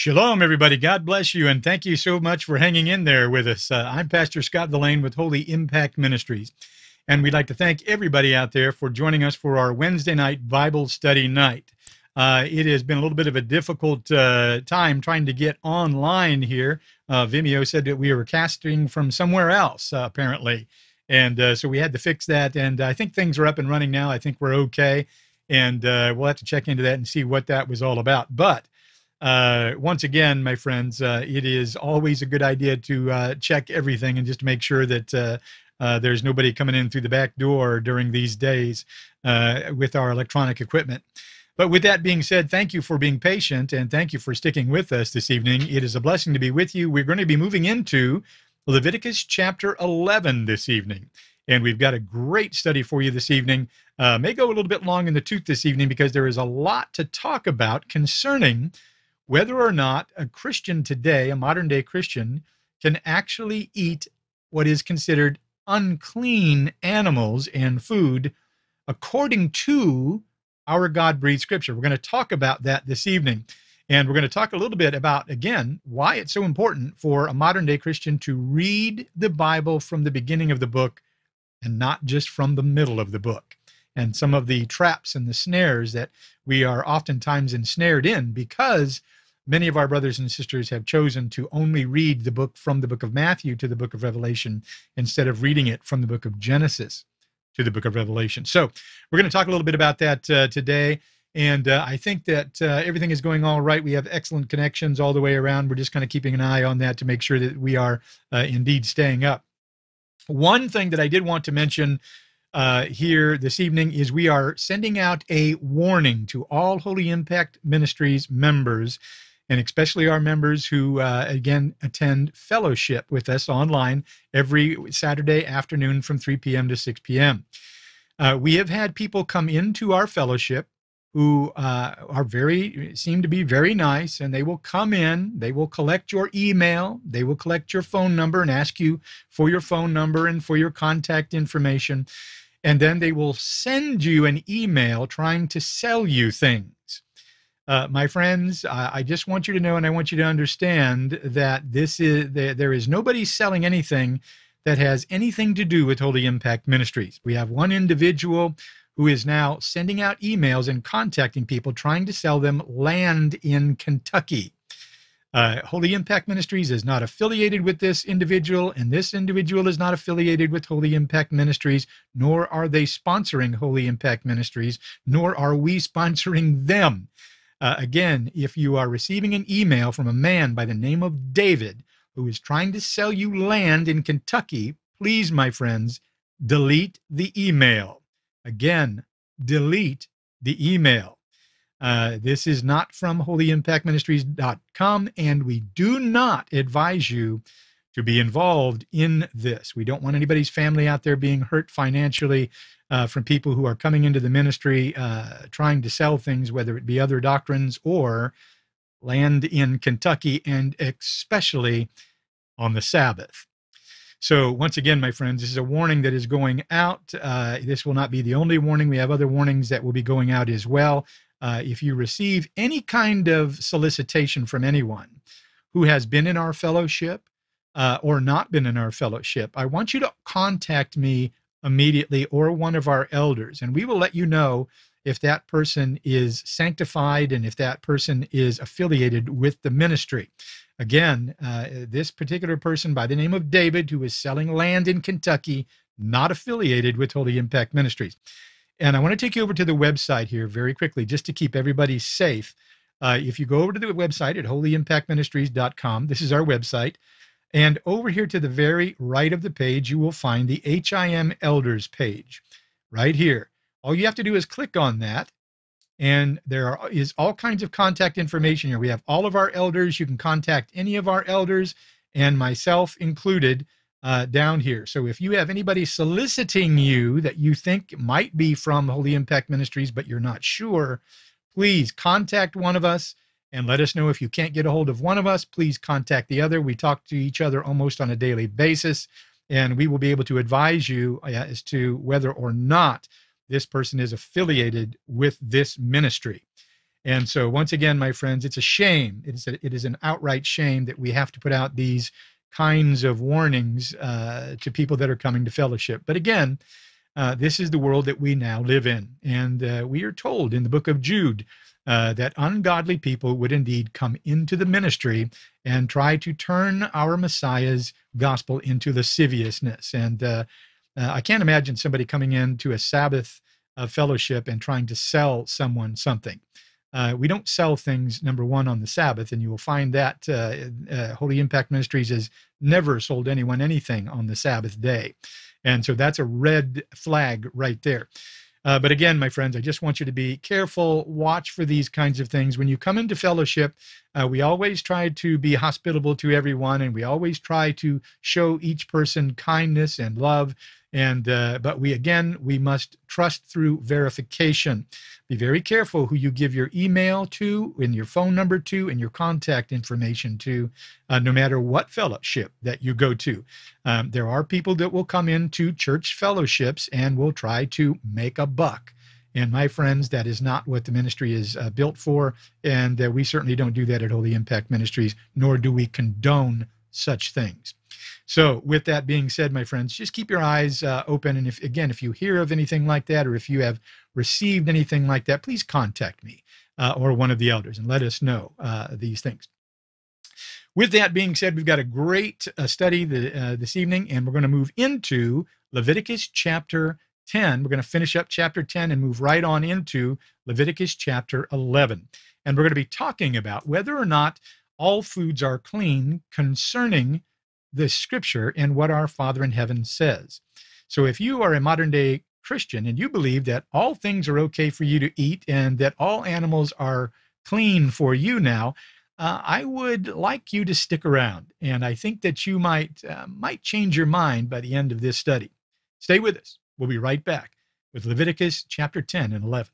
Shalom, everybody. God bless you, and thank you so much for hanging in there with us. I'm Pastor Scott Delane with Holy Impact Ministries, and we'd like to thank everybody out there for joining us for our Wednesday night Bible study night. It has been a little bit of a difficult time trying to get online here. Vimeo said that we were casting from somewhere else, apparently, and so we had to fix that, and I think things are up and running now. I think we're okay, and we'll have to check into that and see what that was all about, but once again, my friends, it is always a good idea to check everything and just make sure that there's nobody coming in through the back door during these days with our electronic equipment. But with that being said, thank you for being patient and thank you for sticking with us this evening. It is a blessing to be with you. We're going to be moving into Leviticus chapter 11 this evening. And we've got a great study for you this evening. May go a little bit long in the tooth this evening because there is a lot to talk about concerning whether or not a Christian today, a modern-day Christian, can actually eat what is considered unclean animals and food according to our God-breathed Scripture. We're going to talk about that this evening, and we're going to talk a little bit about, again, why it's so important for a modern-day Christian to read the Bible from the beginning of the book and not just from the middle of the book, and some of the traps and the snares that we are oftentimes ensnared in because many of our brothers and sisters have chosen to only read the book from the book of Matthew to the book of Revelation instead of reading it from the book of Genesis to the book of Revelation. So we're going to talk a little bit about that today. And I think that everything is going all right. We have excellent connections all the way around. We're just kind of keeping an eye on that to make sure that we are indeed staying up. One thing that I did want to mention here this evening is we are sending out a warning to all Holy Impact Ministries members, and especially our members who, again, attend fellowship with us online every Saturday afternoon from 3 p.m. to 6 p.m. We have had people come into our fellowship who are seem to be very nice, and they will come in, they will collect your email, they will collect your phone number and ask you for your phone number and for your contact information, and then they will send you an email trying to sell you things. My friends, I just want you to know and I want you to understand that there is nobody selling anything that has anything to do with Holy Impact Ministries. We have one individual who is now sending out emails and contacting people trying to sell them land in Kentucky. Holy Impact Ministries is not affiliated with this individual, and this individual is not affiliated with Holy Impact Ministries, nor are they sponsoring Holy Impact Ministries, nor are we sponsoring them. Again, if you are receiving an email from a man by the name of David who is trying to sell you land in Kentucky, please, my friends, delete the email. Again, delete the email. This is not from holyimpactministries.com, and we do not advise you to be involved in this. We don't want anybody's family out there being hurt financially from people who are coming into the ministry trying to sell things, whether it be other doctrines or land in Kentucky, and especially on the Sabbath. So once again, my friends, this is a warning that is going out. This will not be the only warning. We have other warnings that will be going out as well. If you receive any kind of solicitation from anyone who has been in our fellowship or not been in our fellowship, I want you to contact me immediately or one of our elders, and we will let you know if that person is sanctified and if that person is affiliated with the ministry. Again, this particular person by the name of David, who is selling land in Kentucky, not affiliated with Holy Impact Ministries. And I want to take you over to the website here very quickly, just to keep everybody safe. If you go over to the website at holyimpactministries.com, this is our website, and over here to the very right of the page, you will find the HIM Elders page right here. All you have to do is click on that. And there is all kinds of contact information here. We have all of our elders. You can contact any of our elders, and myself included, down here. So if you have anybody soliciting you that you think might be from Holy Impact Ministries, but you're not sure, please contact one of us and let us know. If you can't get a hold of one of us, please contact the other. We talk to each other almost on a daily basis, and we will be able to advise you as to whether or not this person is affiliated with this ministry. And so once again, my friends, it's a shame. It is an outright shame that we have to put out these kinds of warnings to people that are coming to fellowship. But again, this is the world that we now live in. And we are told in the book of Jude that ungodly people would indeed come into the ministry and try to turn our Messiah's gospel into lasciviousness. And I can't imagine somebody coming into a Sabbath fellowship and trying to sell someone something. We don't sell things, number one, on the Sabbath, and you will find that Holy Impact Ministries has never sold anyone anything on the Sabbath day. And so that's a red flag right there. But again, my friends, I just want you to be careful, watch for these kinds of things. When you come into fellowship, we always try to be hospitable to everyone, and we always try to show each person kindness and love. And but we must trust through verification. Be very careful who you give your email to, and your phone number to, and your contact information to, no matter what fellowship that you go to. There are people that will come into church fellowships and will try to make a buck. And my friends, that is not what the ministry is built for. And we certainly don't do that at Holy Impact Ministries, nor do we condone such things. So with that being said, my friends, just keep your eyes open. And if you hear of anything like that, or if you have received anything like that, please contact me or one of the elders and let us know these things. With that being said, we've got a great study this evening, and we're going to move into Leviticus chapter 10. We're going to finish up chapter 10 and move right on into Leviticus chapter 11. And we're going to be talking about whether or not all foods are clean concerning the scripture and what our Father in heaven says. So if you are a modern day Christian and you believe that all things are okay for you to eat and that all animals are clean for you now, I would like you to stick around. And I think that you might change your mind by the end of this study. Stay with us. We'll be right back with Leviticus chapter 10 and 11.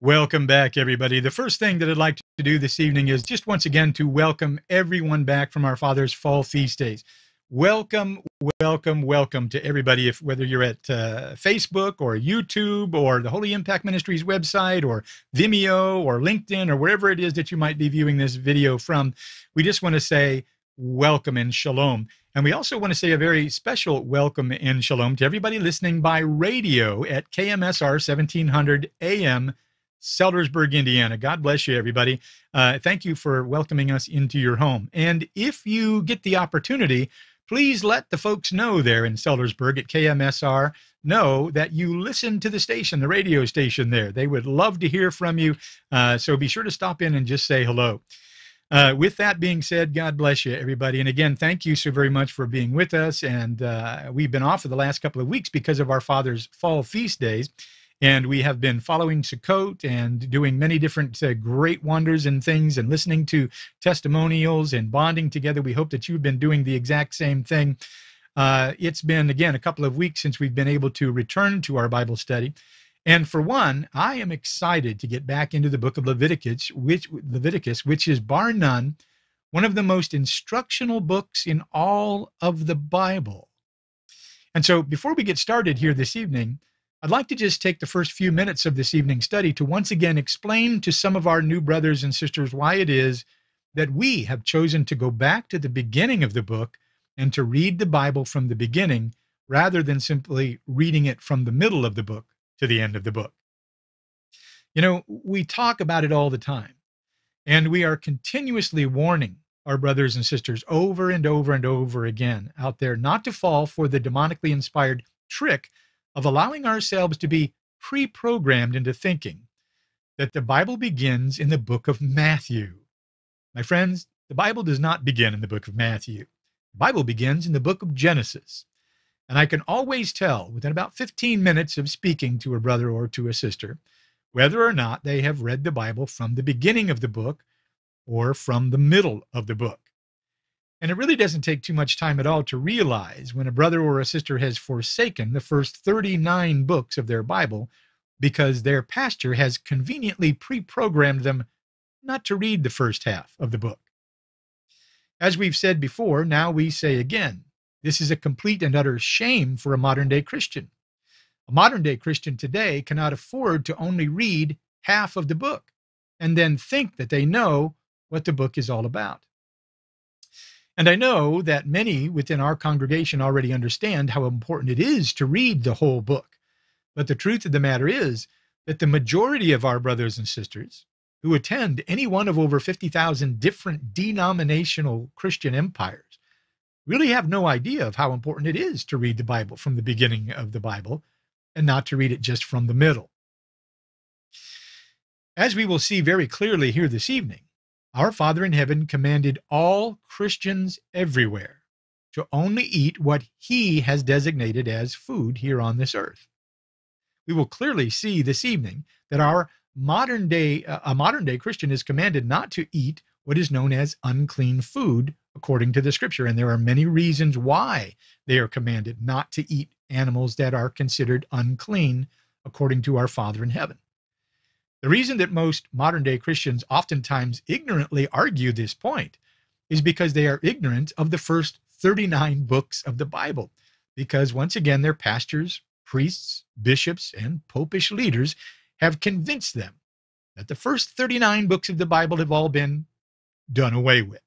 Welcome back, everybody. The first thing that I'd like to do this evening is just once again to welcome everyone back from our Father's Fall Feast Days. Welcome, welcome, welcome to everybody, whether you're at Facebook or YouTube or the Holy Impact Ministries website or Vimeo or LinkedIn or wherever it is that you might be viewing this video from. We just want to say welcome and shalom. And we also want to say a very special welcome and shalom to everybody listening by radio at KMSR 1700 AM, Sellersburg, Indiana. God bless you, everybody. Thank you for welcoming us into your home. And if you get the opportunity, please let the folks know there in Sellersburg at KMSR know that you listen to the station, the radio station there. They would love to hear from you. So be sure to stop in and just say hello. With that being said, God bless you, everybody. And again, thank you so very much for being with us. And we've been off for the last couple of weeks because of our Father's Fall Feast Days. And we have been following Sukkot and doing many different great wonders and things and listening to testimonials and bonding together. We hope that you've been doing the exact same thing. It's been, again, a couple of weeks since we've been able to return to our Bible study. And for one, I am excited to get back into the book of Leviticus, which is bar none one of the most instructional books in all of the Bible. And so before we get started here this evening, I'd like to just take the first few minutes of this evening's study to once again explain to some of our new brothers and sisters why it is that we have chosen to go back to the beginning of the book and to read the Bible from the beginning rather than simply reading it from the middle of the book to the end of the book. You know, we talk about it all the time, and we are continuously warning our brothers and sisters over and over and over again out there not to fall for the demonically inspired trick of allowing ourselves to be pre-programmed into thinking that the Bible begins in the book of Matthew. My friends, the Bible does not begin in the book of Matthew. The Bible begins in the book of Genesis. And I can always tell within about 15 minutes of speaking to a brother or to a sister whether or not they have read the Bible from the beginning of the book or from the middle of the book. And it really doesn't take too much time at all to realize when a brother or a sister has forsaken the first 39 books of their Bible because their pastor has conveniently pre-programmed them not to read the first half of the book. As we've said before, now we say again, this is a complete and utter shame for a modern-day Christian. A modern-day Christian today cannot afford to only read half of the book and then think that they know what the book is all about. And I know that many within our congregation already understand how important it is to read the whole book. But the truth of the matter is that the majority of our brothers and sisters who attend any one of over 50,000 different denominational Christian empires really have no idea of how important it is to read the Bible from the beginning of the Bible and not to read it just from the middle. As we will see very clearly here this evening, our Father in Heaven commanded all Christians everywhere to only eat what He has designated as food here on this earth. We will clearly see this evening that a modern-day Christian is commanded not to eat what is known as unclean food according to the Scripture. And there are many reasons why they are commanded not to eat animals that are considered unclean according to our Father in Heaven. The reason that most modern-day Christians oftentimes ignorantly argue this point is because they are ignorant of the first 39 books of the Bible, because once again their pastors, priests, bishops, and popish leaders have convinced them that the first 39 books of the Bible have all been done away with.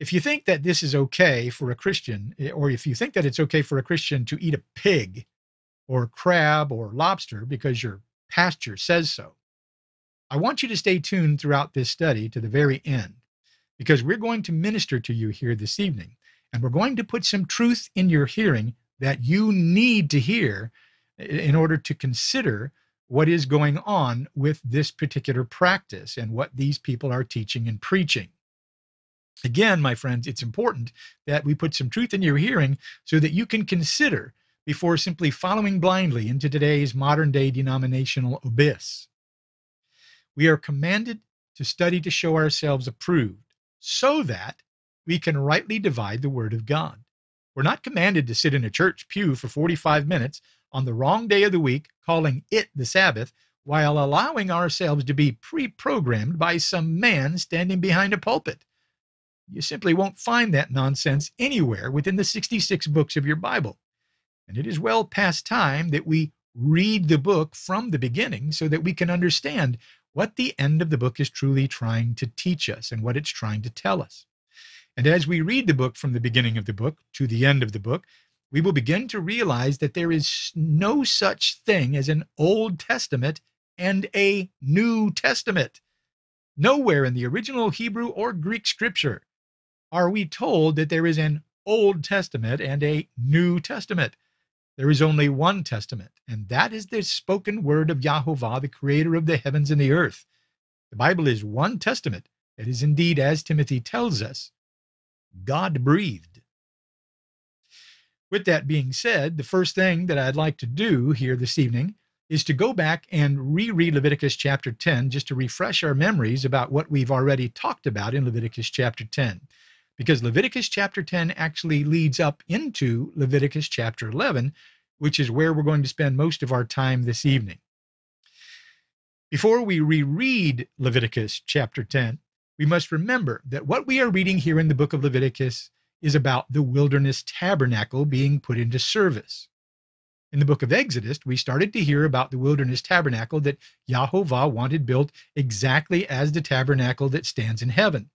If you think that this is okay for a Christian, or if you think that it's okay for a Christian to eat a pig or crab or lobster because your pastor says so, I want you to stay tuned throughout this study to the very end, because we're going to minister to you here this evening, and we're going to put some truth in your hearing that you need to hear in order to consider what is going on with this particular practice and what these people are teaching and preaching. Again, my friends, it's important that we put some truth in your hearing so that you can consider before simply following blindly into today's modern-day denominational abyss. We are commanded to study to show ourselves approved so that we can rightly divide the Word of God. We're not commanded to sit in a church pew for 45 minutes on the wrong day of the week, calling it the Sabbath, while allowing ourselves to be pre-programmed by some man standing behind a pulpit. You simply won't find that nonsense anywhere within the 66 books of your Bible. And it is well past time that we read the book from the beginning so that we can understand what the end of the book is truly trying to teach us and what it's trying to tell us. And as we read the book from the beginning of the book to the end of the book, we will begin to realize that there is no such thing as an Old Testament and a New Testament. Nowhere in the original Hebrew or Greek Scripture are we told that there is an Old Testament and a New Testament. There is only one Testament, and that is the spoken word of Yahovah, the creator of the heavens and the earth. The Bible is one Testament that is indeed, as Timothy tells us, God-breathed. With that being said, the first thing that I'd like to do here this evening is to go back and reread Leviticus chapter 10 just to refresh our memories about what we've already talked about in Leviticus chapter 10. Because Leviticus chapter 10 actually leads up into Leviticus chapter 11, which is where we're going to spend most of our time this evening. Before we reread Leviticus chapter 10, we must remember that what we are reading here in the book of Leviticus is about the wilderness tabernacle being put into service. In the book of Exodus, we started to hear about the wilderness tabernacle that Yahovah wanted built exactly as the tabernacle that stands in heaven.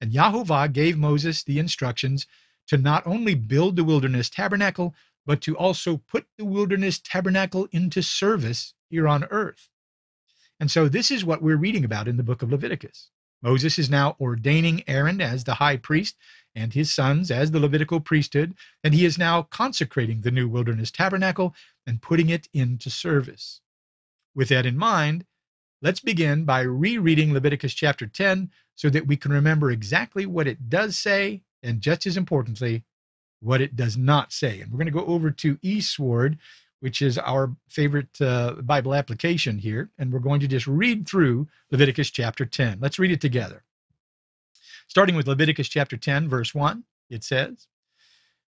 And Yahovah gave Moses the instructions to not only build the wilderness tabernacle, but to also put the wilderness tabernacle into service here on earth. And so this is what we're reading about in the book of Leviticus. Moses is now ordaining Aaron as the high priest and his sons as the Levitical priesthood, and he is now consecrating the new wilderness tabernacle and putting it into service. With that in mind, let's begin by rereading Leviticus chapter 10 so that we can remember exactly what it does say and, just as importantly, what it does not say. And we're going to go over to Eastward, which is our favorite Bible application here, and we're going to just read through Leviticus chapter 10. Let's read it together. Starting with Leviticus chapter 10, verse 1, it says,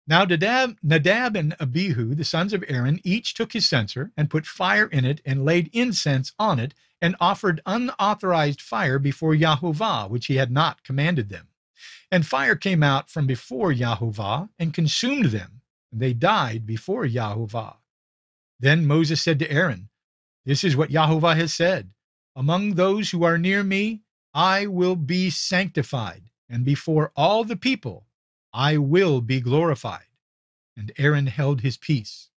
"Now Nadab and Abihu, the sons of Aaron, each took his censer and put fire in it and laid incense on it and offered unauthorized fire before Yahovah, which he had not commanded them. And fire came out from before Yahovah and consumed them, and they died before Yahovah. Then Moses said to Aaron, 'This is what Yahovah has said. Among those who are near me, I will be sanctified, and before all the people, I will be glorified.' And Aaron held his peace.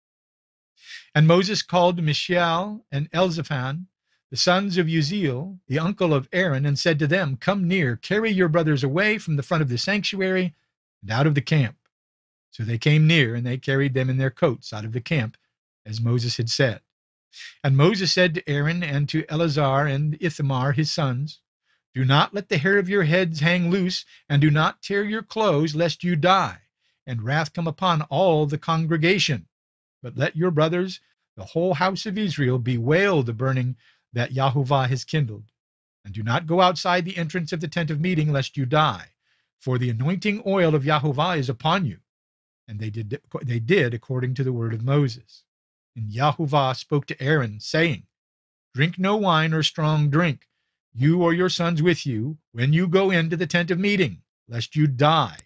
And Moses called Mishael and Elzaphan, the sons of Uzziel, the uncle of Aaron, and said to them, 'Come near, carry your brothers away from the front of the sanctuary and out of the camp.' So they came near, and they carried them in their coats out of the camp, as Moses had said. And Moses said to Aaron and to Eleazar and Ithamar, his sons, 'Do not let the hair of your heads hang loose, and do not tear your clothes, lest you die, and wrath come upon all the congregation. But let your brothers, the whole house of Israel, bewail the burning that Yahovah has kindled. And do not go outside the entrance of the tent of meeting, lest you die, for the anointing oil of Yahovah is upon you.' And they did according to the word of Moses. And Yahovah spoke to Aaron, saying, 'Drink no wine or strong drink, you or your sons with you, when you go into the tent of meeting, lest you die.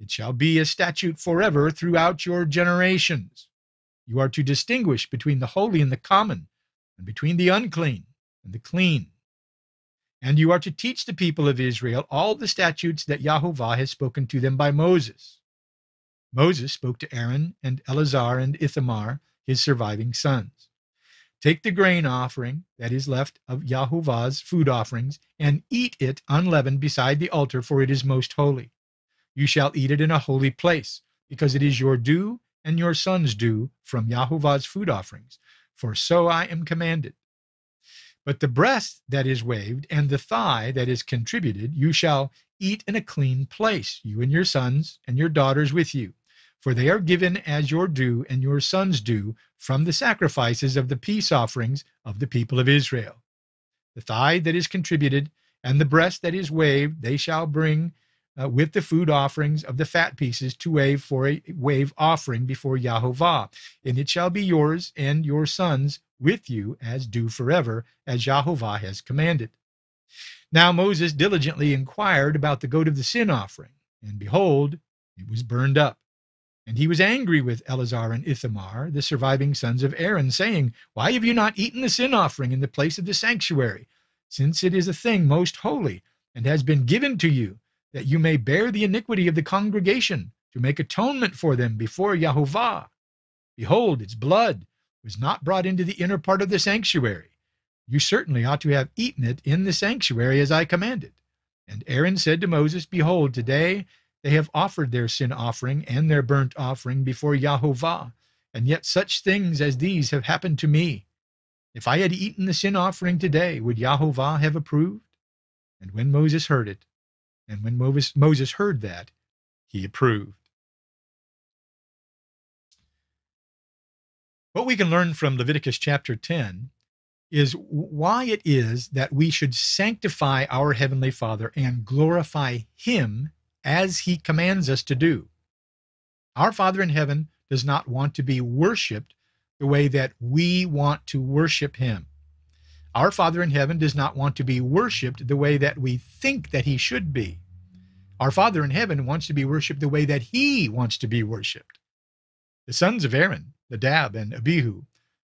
It shall be a statute forever throughout your generations. You are to distinguish between the holy and the common, and between the unclean and the clean. And you are to teach the people of Israel all the statutes that Yahovah has spoken to them by Moses.' Moses spoke to Aaron and Eleazar and Ithamar, his surviving sons. 'Take the grain offering that is left of Yahovah's food offerings and eat it unleavened beside the altar, for it is most holy. You shall eat it in a holy place, because it is your due and your son's due from Yahovah's food offerings, for so I am commanded. But the breast that is waved and the thigh that is contributed you shall eat in a clean place, you and your sons and your daughters with you, for they are given as your due and your sons' due from the sacrifices of the peace offerings of the people of Israel. The thigh that is contributed and the breast that is waved they shall bring with the food offerings of the fat pieces to wave for a wave offering before Yahovah, and it shall be yours and your sons' with you as due forever, as Yahovah has commanded.' Now Moses diligently inquired about the goat of the sin offering, and behold, it was burned up. And he was angry with Eleazar and Ithamar, the surviving sons of Aaron, saying, 'Why have you not eaten the sin offering in the place of the sanctuary, since it is a thing most holy, and has been given to you, that you may bear the iniquity of the congregation, to make atonement for them before Yahovah? Behold, its blood was not brought into the inner part of the sanctuary. You certainly ought to have eaten it in the sanctuary, as I commanded.' And Aaron said to Moses, 'Behold, today they have offered their sin offering and their burnt offering before Yahovah, and yet such things as these have happened to me. If I had eaten the sin offering today, would Yahovah have approved?' And when Moses heard that, he approved." What we can learn from Leviticus chapter 10 is why it is that we should sanctify our Heavenly Father and glorify Him as He commands us to do. Our Father in heaven does not want to be worshipped the way that we want to worship Him. Our Father in heaven does not want to be worshipped the way that we think that He should be. Our Father in heaven wants to be worshipped the way that He wants to be worshipped. The sons of Aaron, Nadab and Abihu,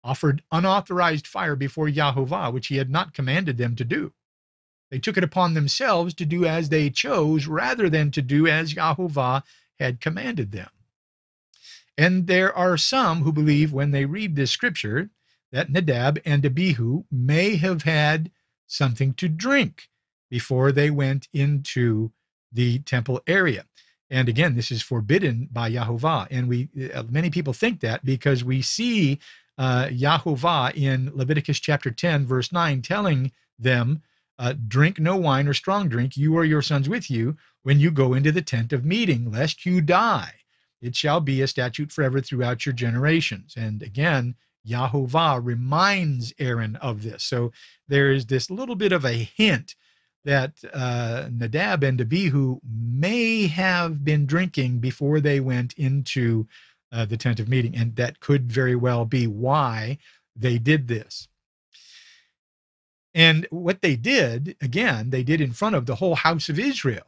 offered unauthorized fire before Yahovah, which He had not commanded them to do. They took it upon themselves to do as they chose rather than to do as Yahovah had commanded them. And there are some who believe when they read this scripture that Nadab and Abihu may have had something to drink before they went into the temple area. And again, this is forbidden by Yahovah. And many people think that because we see Yahovah in Leviticus chapter 10, verse 9, telling them, drink no wine or strong drink, you or your sons with you, when you go into the tent of meeting, lest you die. It shall be a statute forever throughout your generations. And again, Yahovah reminds Aaron of this. So there is this little bit of a hint that Nadab and Abihu may have been drinking before they went into the tent of meeting, and that could very well be why they did this. And what they did, again, they did in front of the whole house of Israel.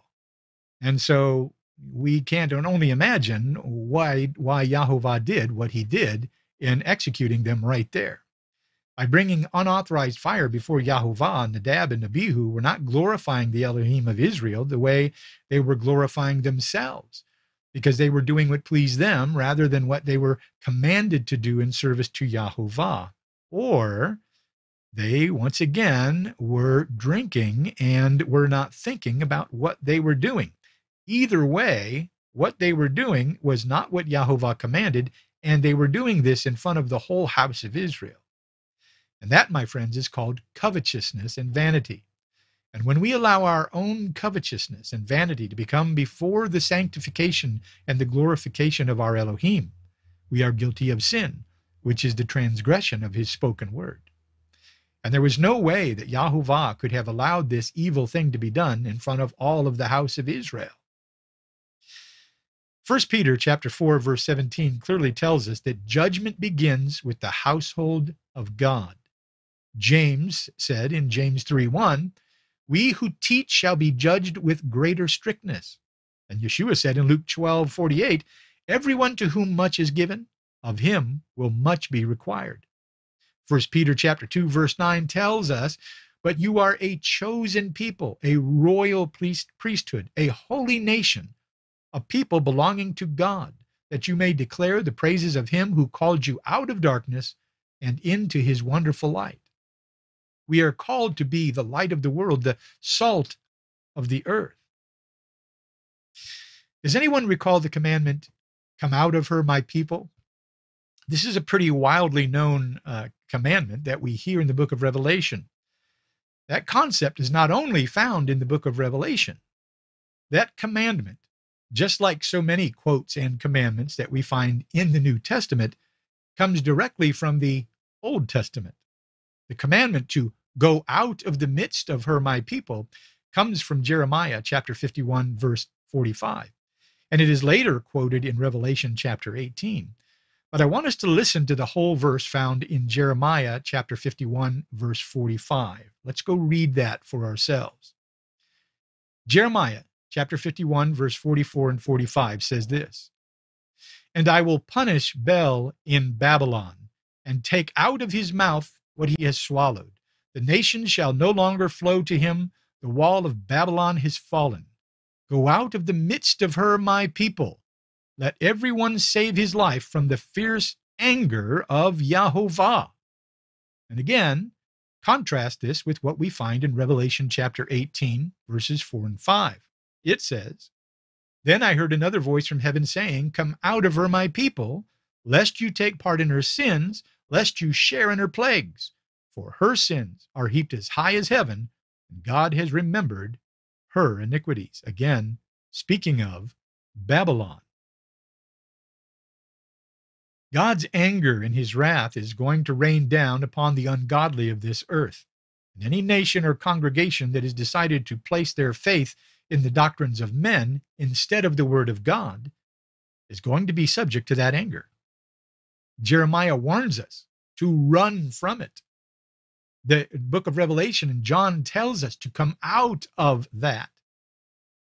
And so we can't only imagine why Yahovah did what He did in executing them right there. By bringing unauthorized fire before Yahovah, Nadab and Abihu were not glorifying the Elohim of Israel the way they were glorifying themselves, because they were doing what pleased them rather than what they were commanded to do in service to Yahovah. Or they, once again, were drinking and were not thinking about what they were doing. Either way, what they were doing was not what Yahovah commanded, and they were doing this in front of the whole house of Israel. And that, my friends, is called covetousness and vanity. And when we allow our own covetousness and vanity to become before the sanctification and the glorification of our Elohim, we are guilty of sin, which is the transgression of His spoken word. And there was no way that Yahovah could have allowed this evil thing to be done in front of all of the house of Israel. 1 Peter chapter 4, verse 17 clearly tells us that judgment begins with the household of God. James said in James 3:1, we who teach shall be judged with greater strictness. And Yeshua said in Luke 12:48, everyone to whom much is given, of him will much be required. 1 Peter chapter 2, verse 9 tells us, but you are a chosen people, a royal priesthood, a holy nation, a people belonging to God, that you may declare the praises of Him who called you out of darkness and into His wonderful light. We are called to be the light of the world, the salt of the earth. Does anyone recall the commandment, come out of her, my people? This is a pretty wildly known commandment that we hear in the book of Revelation. That concept is not only found in the book of Revelation. That commandment, just like so many quotes and commandments that we find in the New Testament, comes directly from the Old Testament. The commandment to go out of the midst of her, my people, comes from Jeremiah chapter 51, verse 45. And it is later quoted in Revelation chapter 18. But I want us to listen to the whole verse found in Jeremiah chapter 51, verse 45. Let's go read that for ourselves. Jeremiah chapter 51, verse 44 and 45 says this, and I will punish Bel in Babylon, and take out of his mouth what he has swallowed. The nations shall no longer flow to him. The wall of Babylon has fallen. Go out of the midst of her, my people. Let everyone save his life from the fierce anger of Yahovah. And again, contrast this with what we find in Revelation chapter 18, verses 4 and 5. It says, then I heard another voice from heaven saying, come out of her, my people, lest you take part in her sins, lest you share in her plagues. For her sins are heaped as high as heaven, and God has remembered her iniquities. Again, speaking of Babylon. God's anger and his wrath is going to rain down upon the ungodly of this earth. And any nation or congregation that has decided to place their faith in the doctrines of men instead of the Word of God is going to be subject to that anger. Jeremiah warns us to run from it. The book of Revelation and John tells us to come out of that.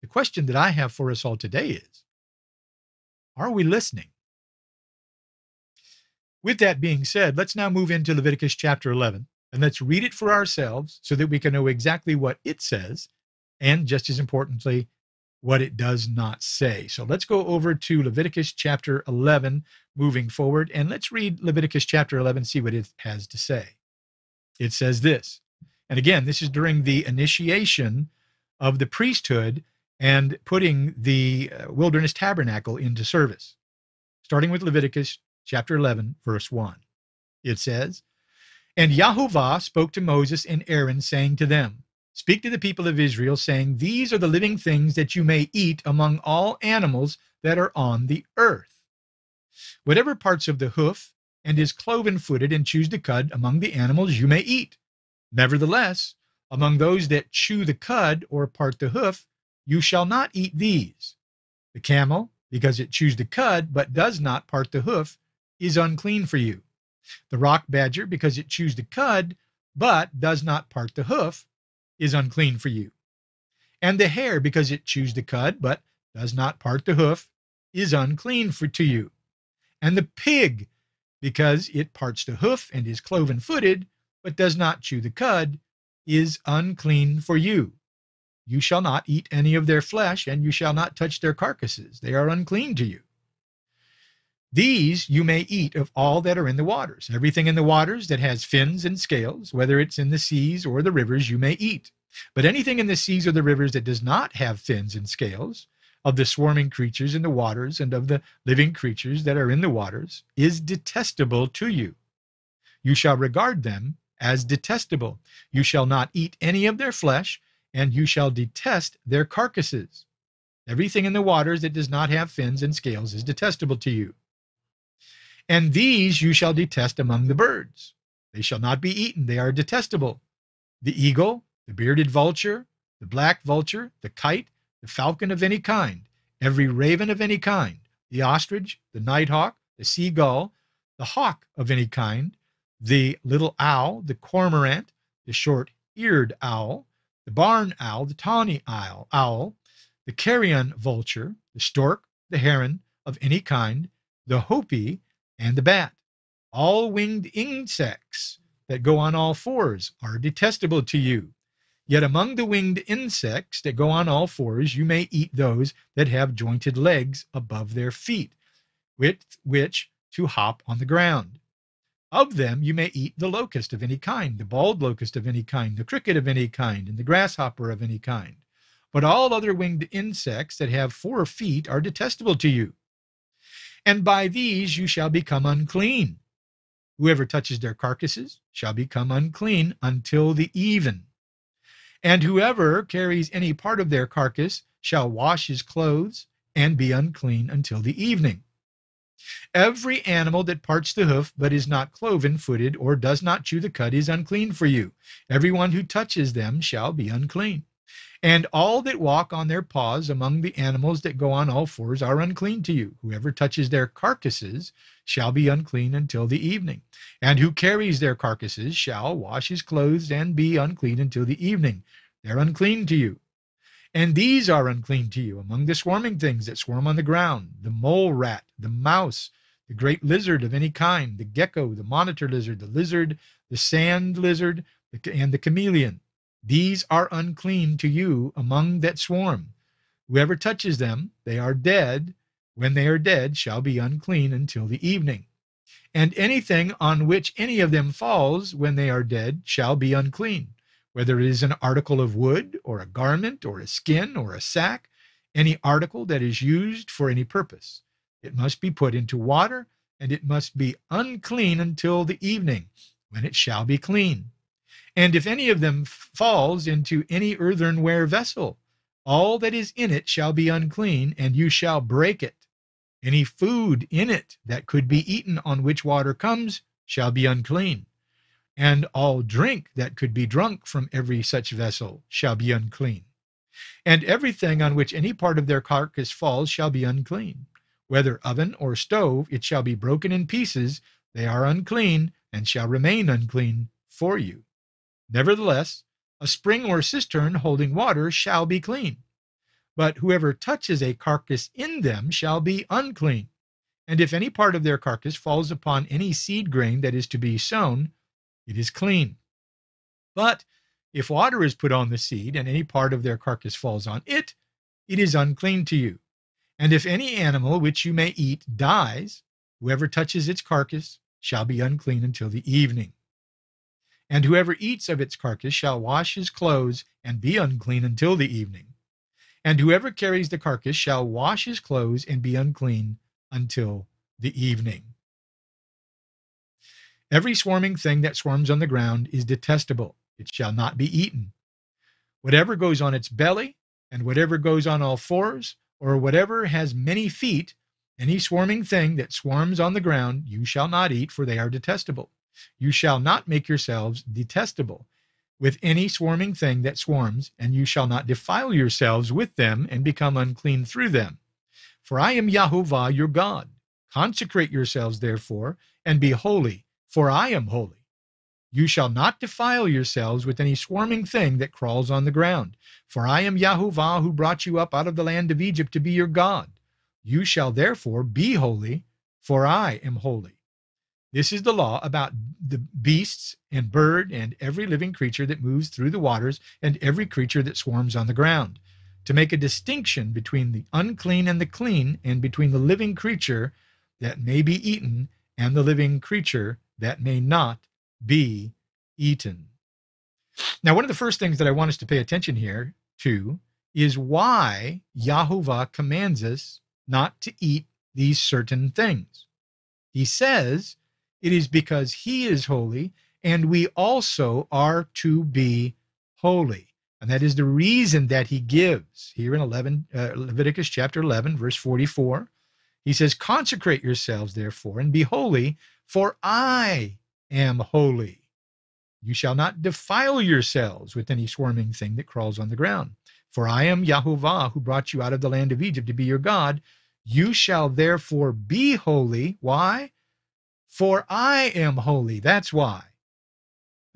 The question that I have for us all today is, are we listening? With that being said, let's now move into Leviticus chapter 11, and let's read it for ourselves so that we can know exactly what it says, and just as importantly, what it does not say. So let's go over to Leviticus chapter 11 moving forward, and let's read Leviticus chapter 11, see what it has to say. It says this, and again, this is during the initiation of the priesthood and putting the wilderness tabernacle into service. Starting with Leviticus chapter 11, verse 1. It says, "And Yahovah spoke to Moses and Aaron, saying to them, Speak to the people of Israel, saying, These are the living things that you may eat among all animals that are on the earth. Whatever parts of the hoof and is cloven-footed and chews the cud among the animals you may eat. Nevertheless, among those that chew the cud or part the hoof, you shall not eat these. The camel, because it chews the cud but does not part the hoof, is unclean for you. The rock badger, because it chews the cud but does not part the hoof, is unclean for you. And the hare, because it chews the cud but does not part the hoof, is unclean to you. And the pig, because it parts the hoof and is cloven-footed but does not chew the cud, is unclean for you. You shall not eat any of their flesh, and you shall not touch their carcasses. They are unclean to you. These you may eat of all that are in the waters. Everything in the waters that has fins and scales, whether it's in the seas or the rivers, you may eat. But anything in the seas or the rivers that does not have fins and scales, of the swarming creatures in the waters and of the living creatures that are in the waters, is detestable to you. You shall regard them as detestable. You shall not eat any of their flesh, and you shall detest their carcasses. Everything in the waters that does not have fins and scales is detestable to you. And these you shall detest among the birds. They shall not be eaten. They are detestable. The eagle, the bearded vulture, the black vulture, the kite, the falcon of any kind, every raven of any kind, the ostrich, the nighthawk, the seagull, the hawk of any kind, the little owl, the cormorant, the short-eared owl, the barn owl, the tawny owl, the carrion vulture, the stork, the heron of any kind, the hopi, and the bat. All winged insects that go on all fours are detestable to you. Yet among the winged insects that go on all fours, you may eat those that have jointed legs above their feet, with which to hop on the ground. Of them you may eat the locust of any kind, the bald locust of any kind, the cricket of any kind, and the grasshopper of any kind. But all other winged insects that have 4 feet are detestable to you. And by these you shall become unclean. Whoever touches their carcasses shall become unclean until the even. And whoever carries any part of their carcass shall wash his clothes and be unclean until the evening. Every animal that parts the hoof but is not cloven-footed or does not chew the cud is unclean for you. Everyone who touches them shall be unclean. And all that walk on their paws among the animals that go on all fours are unclean to you. Whoever touches their carcasses shall be unclean until the evening. And who carries their carcasses shall wash his clothes and be unclean until the evening. They're unclean to you. And these are unclean to you among the swarming things that swarm on the ground, the mole rat, the mouse, the great lizard of any kind, the gecko, the monitor lizard, the sand lizard, and the chameleon. These are unclean to you among that swarm. Whoever touches them, they are dead. When they are dead, shall be unclean until the evening. And anything on which any of them falls when they are dead shall be unclean. Whether it is an article of wood, or a garment, or a skin, or a sack, any article that is used for any purpose. It must be put into water, and it must be unclean until the evening, when it shall be clean. And if any of them falls into any earthenware vessel, all that is in it shall be unclean, and you shall break it. Any food in it that could be eaten on which water comes shall be unclean, and all drink that could be drunk from every such vessel shall be unclean. And everything on which any part of their carcass falls shall be unclean. Whether oven or stove, it shall be broken in pieces. They are unclean and shall remain unclean for you. Nevertheless, a spring or cistern holding water shall be clean. But whoever touches a carcass in them shall be unclean. And if any part of their carcass falls upon any seed grain that is to be sown, it is clean. But if water is put on the seed, and any part of their carcass falls on it, it is unclean to you. And if any animal which you may eat dies, whoever touches its carcass shall be unclean until the evening. And whoever eats of its carcass shall wash his clothes and be unclean until the evening. And whoever carries the carcass shall wash his clothes and be unclean until the evening. Every swarming thing that swarms on the ground is detestable. It shall not be eaten. Whatever goes on its belly, and whatever goes on all fours, or whatever has many feet, any swarming thing that swarms on the ground, you shall not eat, for they are detestable. You shall not make yourselves detestable with any swarming thing that swarms, and you shall not defile yourselves with them and become unclean through them. For I am Yahovah your God. Consecrate yourselves, therefore, and be holy, for I am holy. You shall not defile yourselves with any swarming thing that crawls on the ground. For I am Yahovah who brought you up out of the land of Egypt to be your God. You shall therefore be holy, for I am holy. This is the law about the beasts and bird and every living creature that moves through the waters and every creature that swarms on the ground, to make a distinction between the unclean and the clean, and between the living creature that may be eaten and the living creature that may not be eaten. Now, one of the first things that I want us to pay attention here to is why Yahovah commands us not to eat these certain things. He says, it is because he is holy, and we also are to be holy. And that is the reason that he gives here in Leviticus chapter 11, verse 44. He says, consecrate yourselves, therefore, and be holy, for I am holy. You shall not defile yourselves with any swarming thing that crawls on the ground. For I am Yahovah, who brought you out of the land of Egypt to be your God. You shall therefore be holy. Why? For I am holy. That's why.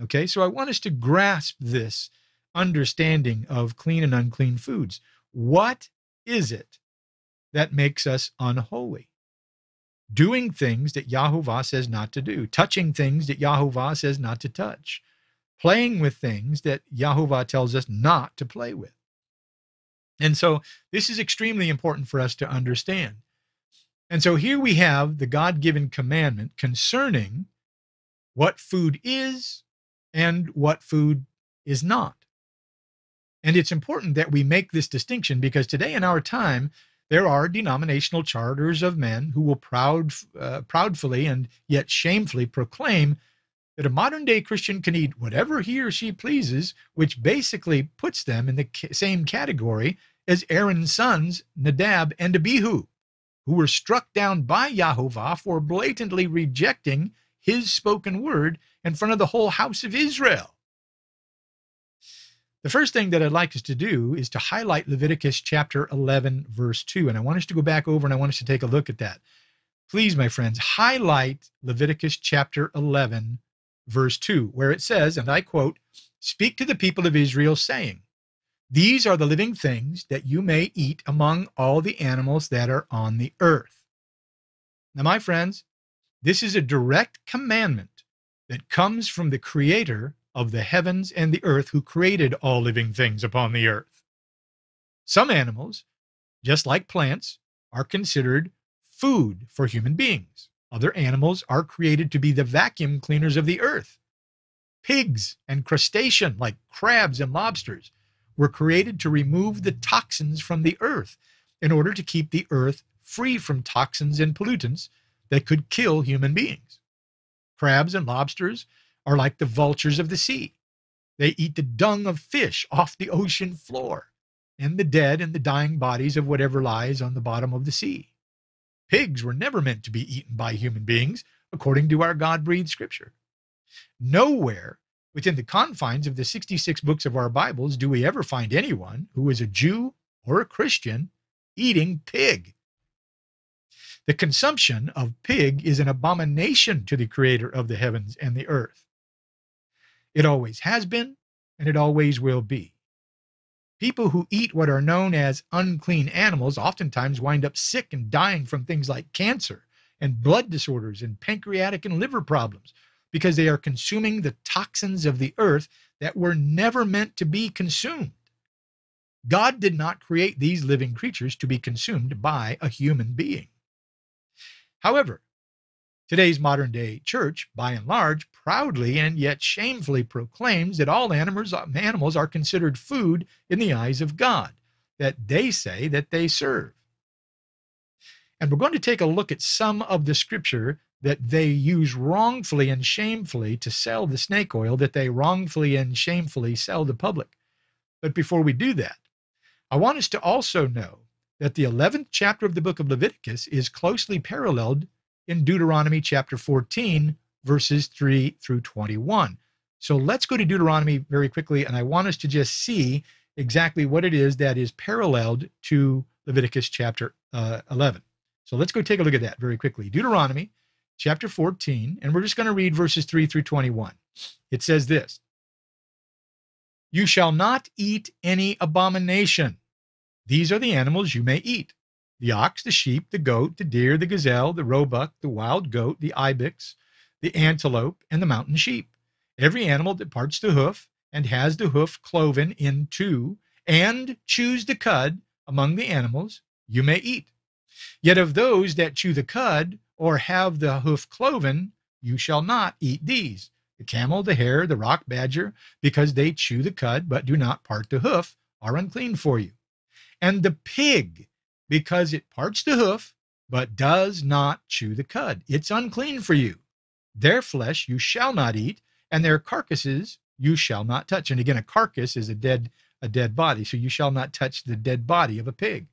Okay, so I want us to grasp this understanding of clean and unclean foods. What is it that makes us unholy? Doing things that Yahovah says not to do. Touching things that Yahovah says not to touch. Playing with things that Yahovah tells us not to play with. And so this is extremely important for us to understand. And so here we have the God-given commandment concerning what food is and what food is not. And it's important that we make this distinction, because today in our time, there are denominational charters of men who will proudly and yet shamefully proclaim that a modern-day Christian can eat whatever he or she pleases, which basically puts them in the same category as Aaron's sons, Nadab and Abihu, who were struck down by Yahovah for blatantly rejecting his spoken word in front of the whole house of Israel. The first thing that I'd like us to do is to highlight Leviticus chapter 11, verse 2. And I want us to go back over and I want us to take a look at that. Please, my friends, highlight Leviticus chapter 11, verse 2, where it says, and I quote, "Speak to the people of Israel, saying, these are the living things that you may eat among all the animals that are on the earth." Now, my friends, this is a direct commandment that comes from the Creator of the heavens and the earth, who created all living things upon the earth. Some animals, just like plants, are considered food for human beings. Other animals are created to be the vacuum cleaners of the earth. Pigs and crustaceans, like crabs and lobsters, were created to remove the toxins from the earth in order to keep the earth free from toxins and pollutants that could kill human beings. Crabs and lobsters are like the vultures of the sea. They eat the dung of fish off the ocean floor and the dead and the dying bodies of whatever lies on the bottom of the sea. Pigs were never meant to be eaten by human beings, according to our God-breathed scripture. Nowhere within the confines of the 66 books of our Bibles do we ever find anyone who is a Jew or a Christian eating pig. The consumption of pig is an abomination to the Creator of the heavens and the earth. It always has been, and it always will be. People who eat what are known as unclean animals oftentimes wind up sick and dying from things like cancer and blood disorders and pancreatic and liver problems because they are consuming the toxins of the earth that were never meant to be consumed. God did not create these living creatures to be consumed by a human being. However, today's modern-day church, by and large, proudly and yet shamefully proclaims that all animals are considered food in the eyes of God, that they say that they serve. And we're going to take a look at some of the scripture that they use wrongfully and shamefully to sell the snake oil that they wrongfully and shamefully sell the public. But before we do that, I want us to also know that the 11th chapter of the book of Leviticus is closely paralleled in Deuteronomy chapter 14, verses 3 through 21. So let's go to Deuteronomy very quickly, and I want us to just see exactly what it is that is paralleled to Leviticus chapter 11. So let's go take a look at that very quickly. Deuteronomy chapter 14, and we're just going to read verses 3 through 21. It says this, "You shall not eat any abomination. These are the animals you may eat: the ox, the sheep, the goat, the deer, the gazelle, the roebuck, the wild goat, the ibex, the antelope, and the mountain sheep. Every animal that parts the hoof and has the hoof cloven in two, and chews the cud among the animals, you may eat. Yet of those that chew the cud or have the hoof cloven, you shall not eat these: the camel, the hare, the rock badger, because they chew the cud but do not part the hoof, are unclean for you. And the pig, because it parts the hoof, but does not chew the cud, it's unclean for you. Their flesh you shall not eat, and their carcasses you shall not touch." And again, a carcass is a dead body, so you shall not touch the dead body of a pig.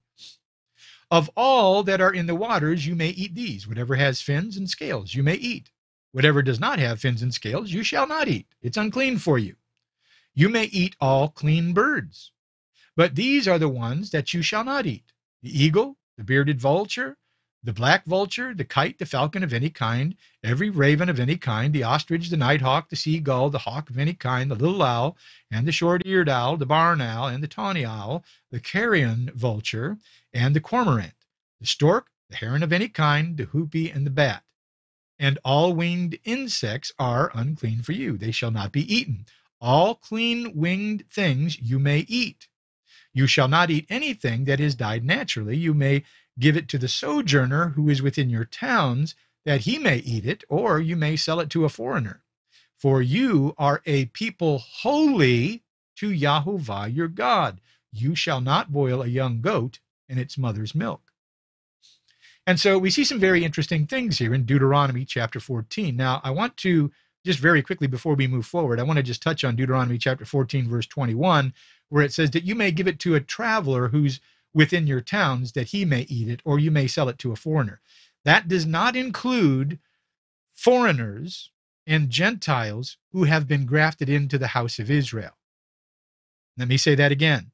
"Of all that are in the waters, you may eat these. Whatever has fins and scales, you may eat. Whatever does not have fins and scales, you shall not eat. It's unclean for you. You may eat all clean birds. But these are the ones that you shall not eat: the eagle, the bearded vulture, the black vulture, the kite, the falcon of any kind, every raven of any kind, the ostrich, the nighthawk, the seagull, the hawk of any kind, the little owl, and the short-eared owl, the barn owl, and the tawny owl, the carrion vulture, and the cormorant, the stork, the heron of any kind, the hoopie, and the bat. And all winged insects are unclean for you. They shall not be eaten. All clean winged things you may eat. You shall not eat anything that is died naturally. You may give it to the sojourner who is within your towns, that he may eat it, or you may sell it to a foreigner. For you are a people holy to Yahovah your God. You shall not boil a young goat in its mother's milk." And so we see some very interesting things here in Deuteronomy chapter 14. Now, I want to just very quickly, before we move forward, I want to just touch on Deuteronomy chapter 14, verse 21, where it says that you may give it to a traveler who's within your towns, that he may eat it, or you may sell it to a foreigner. That does not include foreigners and Gentiles who have been grafted into the house of Israel. Let me say that again.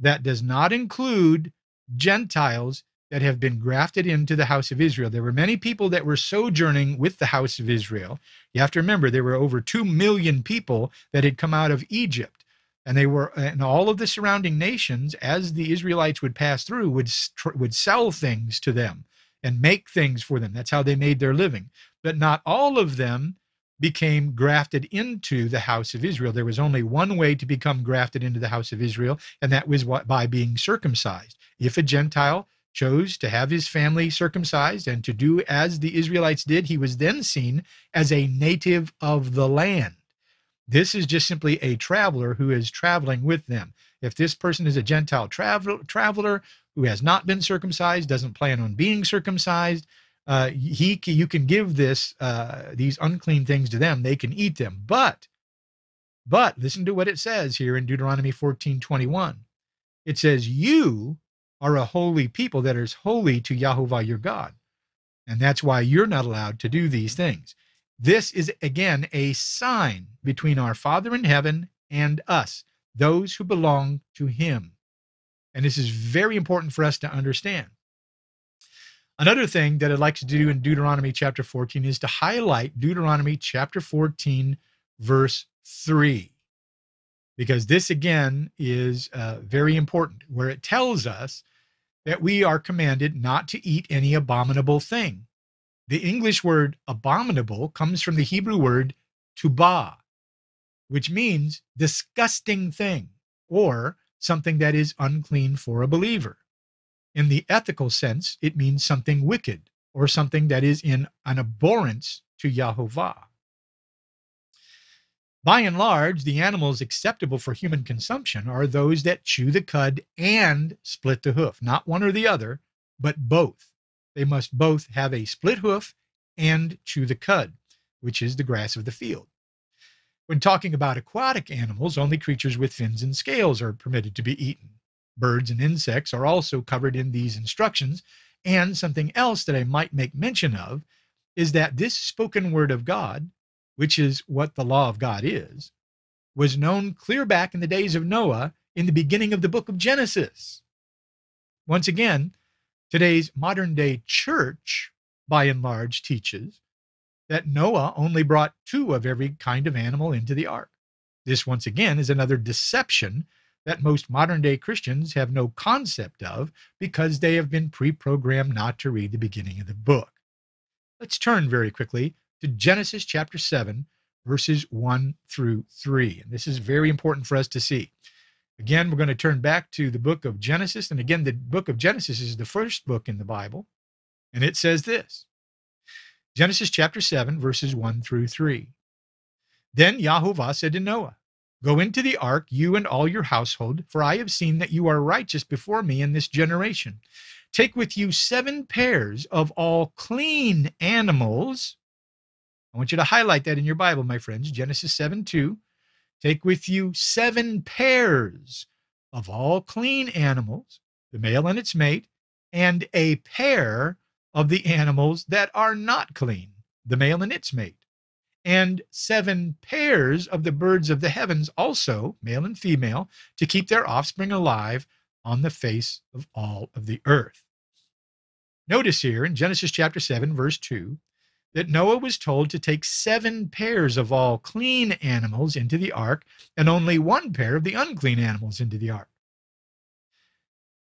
That does not include Gentiles that have been grafted into the house of Israel. There were many people that were sojourning with the house of Israel. You have to remember, there were over 2 million people that had come out of Egypt. And they were, and all of the surrounding nations, as the Israelites would pass through, would sell things to them and make things for them. That's how they made their living. But not all of them became grafted into the house of Israel. There was only one way to become grafted into the house of Israel, and that was by being circumcised. If a Gentile chose to have his family circumcised and to do as the Israelites did, he was then seen as a native of the land. This is just simply a traveler who is traveling with them. If this person is a Gentile traveler who has not been circumcised, doesn't plan on being circumcised, you can give these unclean things to them. They can eat them. But listen to what it says here in Deuteronomy 14:21. It says, "You are a holy people that is holy to Yahovah your God. And that's why you're not allowed to do these things. This is, again, a sign between our Father in heaven and us, those who belong to him. And this is very important for us to understand. Another thing that I'd like to do in Deuteronomy chapter 14 is to highlight Deuteronomy chapter 14, verse 3. Because this, again, is very important, where it tells us that we are commanded not to eat any abominable thing. The English word abominable comes from the Hebrew word tubah, which means disgusting thing, or something that is unclean for a believer. In the ethical sense, it means something wicked, or something that is in an abhorrence to Yahovah. By and large, the animals acceptable for human consumption are those that chew the cud and split the hoof. Not one or the other, but both. They must both have a split hoof and chew the cud, which is the grass of the field. When talking about aquatic animals, only creatures with fins and scales are permitted to be eaten. Birds and insects are also covered in these instructions. And something else that I might make mention of is that this spoken word of God, which is what the law of God is, was known clear back in the days of Noah in the beginning of the book of Genesis. Once again, today's modern-day church, by and large, teaches that Noah only brought two of every kind of animal into the ark. This, once again, is another deception that most modern-day Christians have no concept of because they have been pre-programmed not to read the beginning of the book. Let's turn very quickly to Genesis chapter 7, verses 1 through 3. And this is very important for us to see. Again, we're going to turn back to the book of Genesis. And again, the book of Genesis is the first book in the Bible. And it says this, Genesis chapter 7, verses 1 through 3. Then Yahovah said to Noah, "Go into the ark, you and all your household, for I have seen that you are righteous before me in this generation. Take with you 7 pairs of all clean animals." I want you to highlight that in your Bible, my friends. Genesis 7:2. Take with you 7 pairs of all clean animals, the male and its mate, and a pair of the animals that are not clean, the male and its mate, and 7 pairs of the birds of the heavens also, male and female, to keep their offspring alive on the face of all of the earth. Notice here in Genesis chapter 7, verse 2, that Noah was told to take 7 pairs of all clean animals into the ark and only 1 pair of the unclean animals into the ark.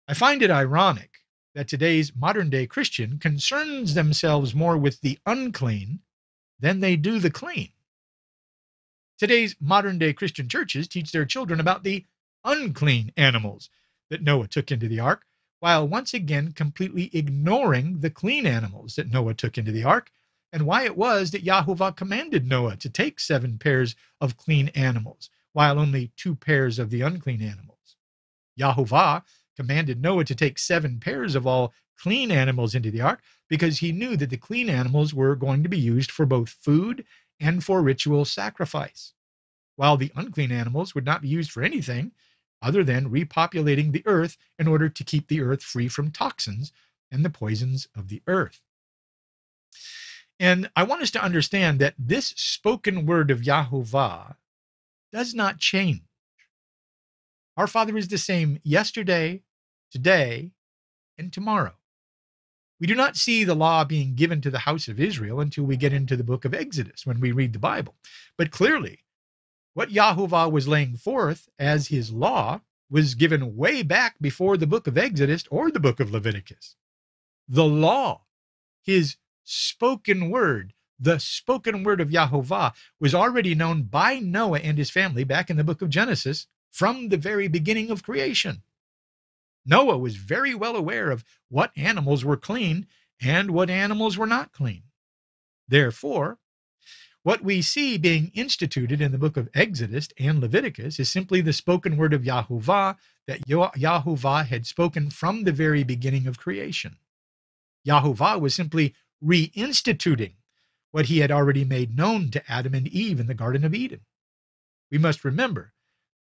I find it ironic that today's modern-day Christian concerns themselves more with the unclean than they do the clean. Today's modern-day Christian churches teach their children about the unclean animals that Noah took into the ark, while once again completely ignoring the clean animals that Noah took into the ark, and why it was that Yahovah commanded Noah to take 7 pairs of clean animals, while only 2 pairs of the unclean animals. Yahovah commanded Noah to take 7 pairs of all clean animals into the ark because he knew that the clean animals were going to be used for both food and for ritual sacrifice, while the unclean animals would not be used for anything other than repopulating the earth in order to keep the earth free from toxins and the poisons of the earth. And I want us to understand that this spoken word of Yahovah does not change. Our Father is the same yesterday, today, and tomorrow. We do not see the law being given to the house of Israel until we get into the book of Exodus when we read the Bible. But clearly, what Yahovah was laying forth as his law was given way back before the book of Exodus or the book of Leviticus. The law, his spoken word, the spoken word of Yahovah, was already known by Noah and his family back in the book of Genesis from the very beginning of creation. Noah was very well aware of what animals were clean and what animals were not clean. Therefore, what we see being instituted in the book of Exodus and Leviticus is simply the spoken word of Yahovah that Yahovah had spoken from the very beginning of creation. Yahovah was simply reinstituting what he had already made known to Adam and Eve in the Garden of Eden. We must remember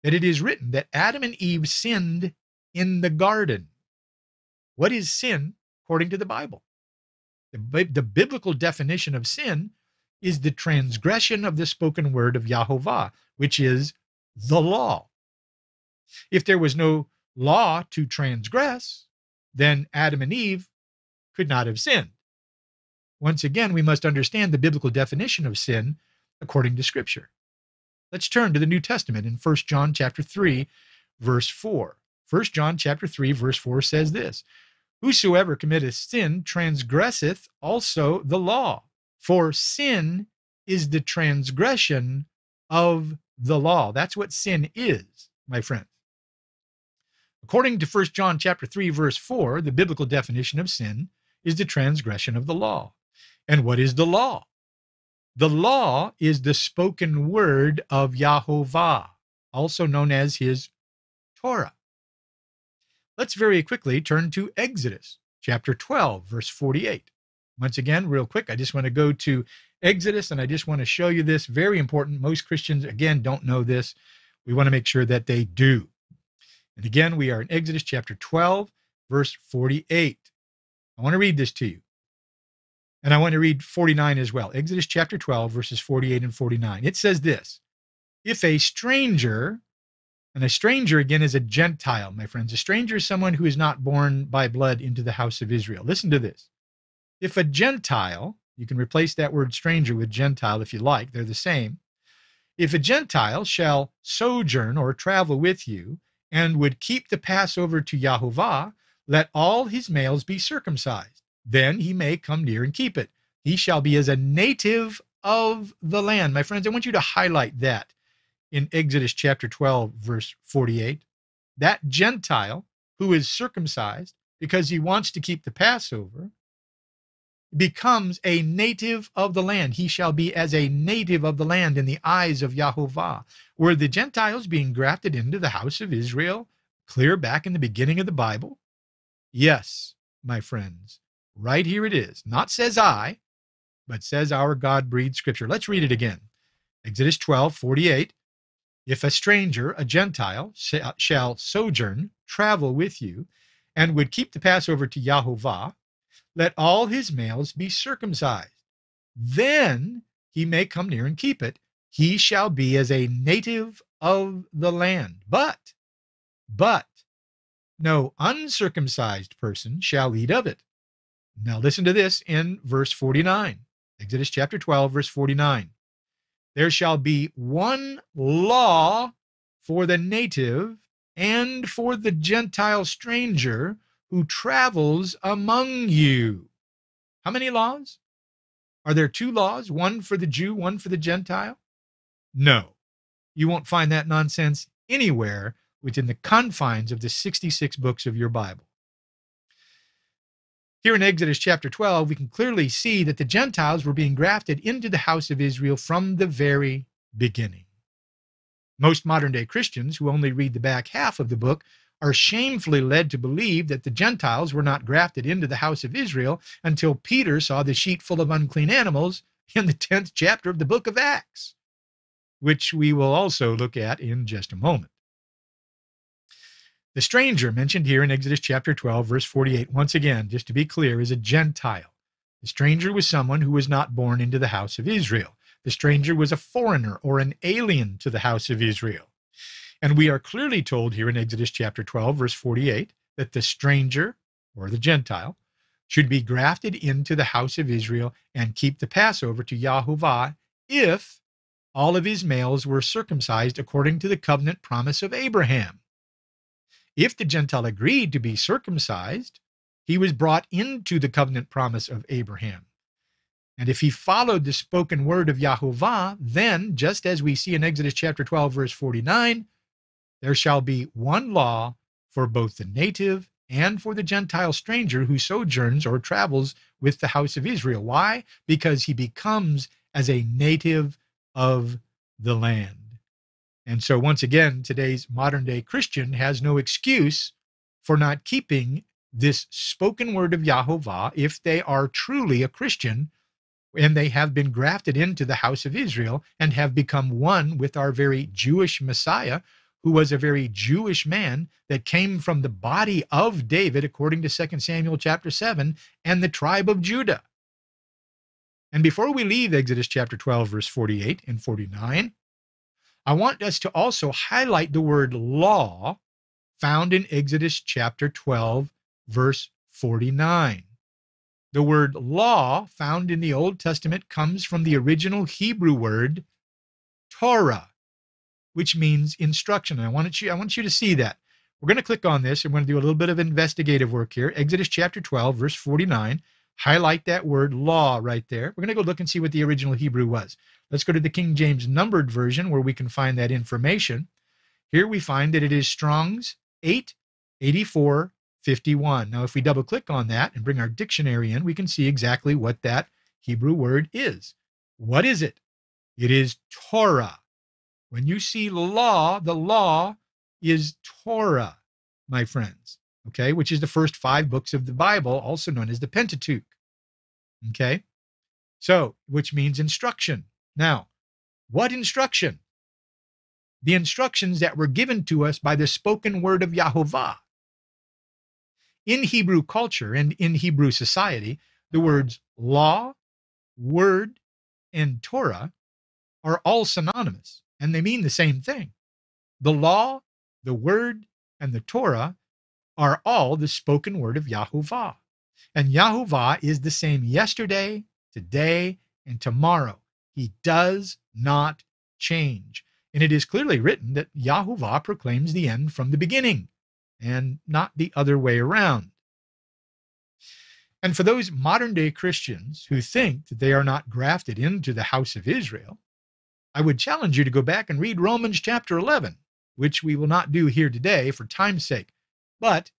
that it is written that Adam and Eve sinned in the garden. What is sin according to the Bible? The biblical definition of sin is the transgression of the spoken word of Yahovah, which is the law. If there was no law to transgress, then Adam and Eve could not have sinned. Once again, we must understand the biblical definition of sin according to Scripture. Let's turn to the New Testament in 1 John chapter 3, verse 4. 1 John chapter 3, verse 4 says this, "Whosoever committeth sin transgresseth also the law, for sin is the transgression of the law." That's what sin is, my friends. According to 1 John chapter 3, verse 4, the biblical definition of sin is the transgression of the law. And what is the law? The law is the spoken word of Yahovah, also known as his Torah. Let's very quickly turn to Exodus chapter 12, verse 48. Once again, real quick, I just want to go to Exodus, and I just want to show you this. Very important. Most Christians, again, don't know this. We want to make sure that they do. And again, we are in Exodus chapter 12, verse 48. I want to read this to you. And I want to read 49 as well. Exodus chapter 12, verses 48 and 49. It says this, "If a stranger," and a stranger, again, is a Gentile, my friends. A stranger is someone who is not born by blood into the house of Israel. Listen to this. "If a Gentile," you can replace that word stranger with Gentile if you like, they're the same. "If a Gentile shall sojourn or travel with you and would keep the Passover to Yahovah, let all his males be circumcised. Then he may come near and keep it. He shall be as a native of the land." My friends, I want you to highlight that in Exodus chapter 12, verse 48. That Gentile who is circumcised because he wants to keep the Passover becomes a native of the land. He shall be as a native of the land in the eyes of Yahovah. Were the Gentiles being grafted into the house of Israel clear back in the beginning of the Bible? Yes, my friends. Right here it is. Not says I, but says our God-breathed Scripture. Let's read it again. Exodus 12, 48. "If a stranger, a Gentile, shall sojourn, travel with you, and would keep the Passover to Yahovah, let all his males be circumcised. Then he may come near and keep it. He shall be as a native of the land. But, no uncircumcised person shall eat of it." Now listen to this in verse 49. Exodus chapter 12, verse 49. "There shall be one law for the native and for the Gentile stranger who travels among you." How many laws? Are there two laws? One for the Jew, one for the Gentile? No. You won't find that nonsense anywhere within the confines of the 66 books of your Bible. Here in Exodus chapter 12, we can clearly see that the Gentiles were being grafted into the house of Israel from the very beginning. Most modern-day Christians who only read the back half of the book are shamefully led to believe that the Gentiles were not grafted into the house of Israel until Peter saw the sheep full of unclean animals in the 10th chapter of the book of Acts, which we will also look at in just a moment. The stranger mentioned here in Exodus chapter 12, verse 48, once again, just to be clear, is a Gentile. The stranger was someone who was not born into the house of Israel. The stranger was a foreigner or an alien to the house of Israel. And we are clearly told here in Exodus chapter 12, verse 48, that the stranger, or the Gentile, should be grafted into the house of Israel and keep the Passover to Yahovah if all of his males were circumcised according to the covenant promise of Abraham. If the Gentile agreed to be circumcised, he was brought into the covenant promise of Abraham. And if he followed the spoken word of Yahovah, then, just as we see in Exodus chapter 12, verse 49, "There shall be one law for both the native and for the Gentile stranger who sojourns or travels with the house of Israel." Why? Because he becomes as a native of the land. And so once again, today's modern-day Christian has no excuse for not keeping this spoken word of Yahovah if they are truly a Christian and they have been grafted into the house of Israel and have become one with our very Jewish Messiah, who was a very Jewish man that came from the body of David, according to 2 Samuel chapter 7, and the tribe of Judah. And before we leave Exodus chapter 12, verse 48 and 49, I want us to also highlight the word law found in Exodus chapter 12, verse 49. The word law found in the Old Testament comes from the original Hebrew word Torah, which means instruction. And I want you to see that. We're going to click on this. We're going to do a little bit of investigative work here. Exodus chapter 12, verse 49. Highlight that word law right there. We're going to go look and see what the original Hebrew was. Let's go to the King James numbered version where we can find that information. Here we find that it is Strong's 88451. Now, if we double click on that and bring our dictionary in, we can see exactly what that Hebrew word is. What is it? It is Torah. When you see law, the law is Torah, my friends. Okay, which is the first 5 books of the Bible, also known as the Pentateuch. Okay, so, which means instruction. Now, what instruction? The instructions that were given to us by the spoken word of Yahovah. In Hebrew culture and in Hebrew society, the words law, word, and Torah are all synonymous, and they mean the same thing. The law, the word, and the Torah are all the spoken word of Yahovah. And Yahovah is the same yesterday, today, and tomorrow. He does not change. And it is clearly written that Yahovah proclaims the end from the beginning and not the other way around. And for those modern-day Christians who think that they are not grafted into the house of Israel, I would challenge you to go back and read Romans chapter 11, which we will not do here today for time's sake. But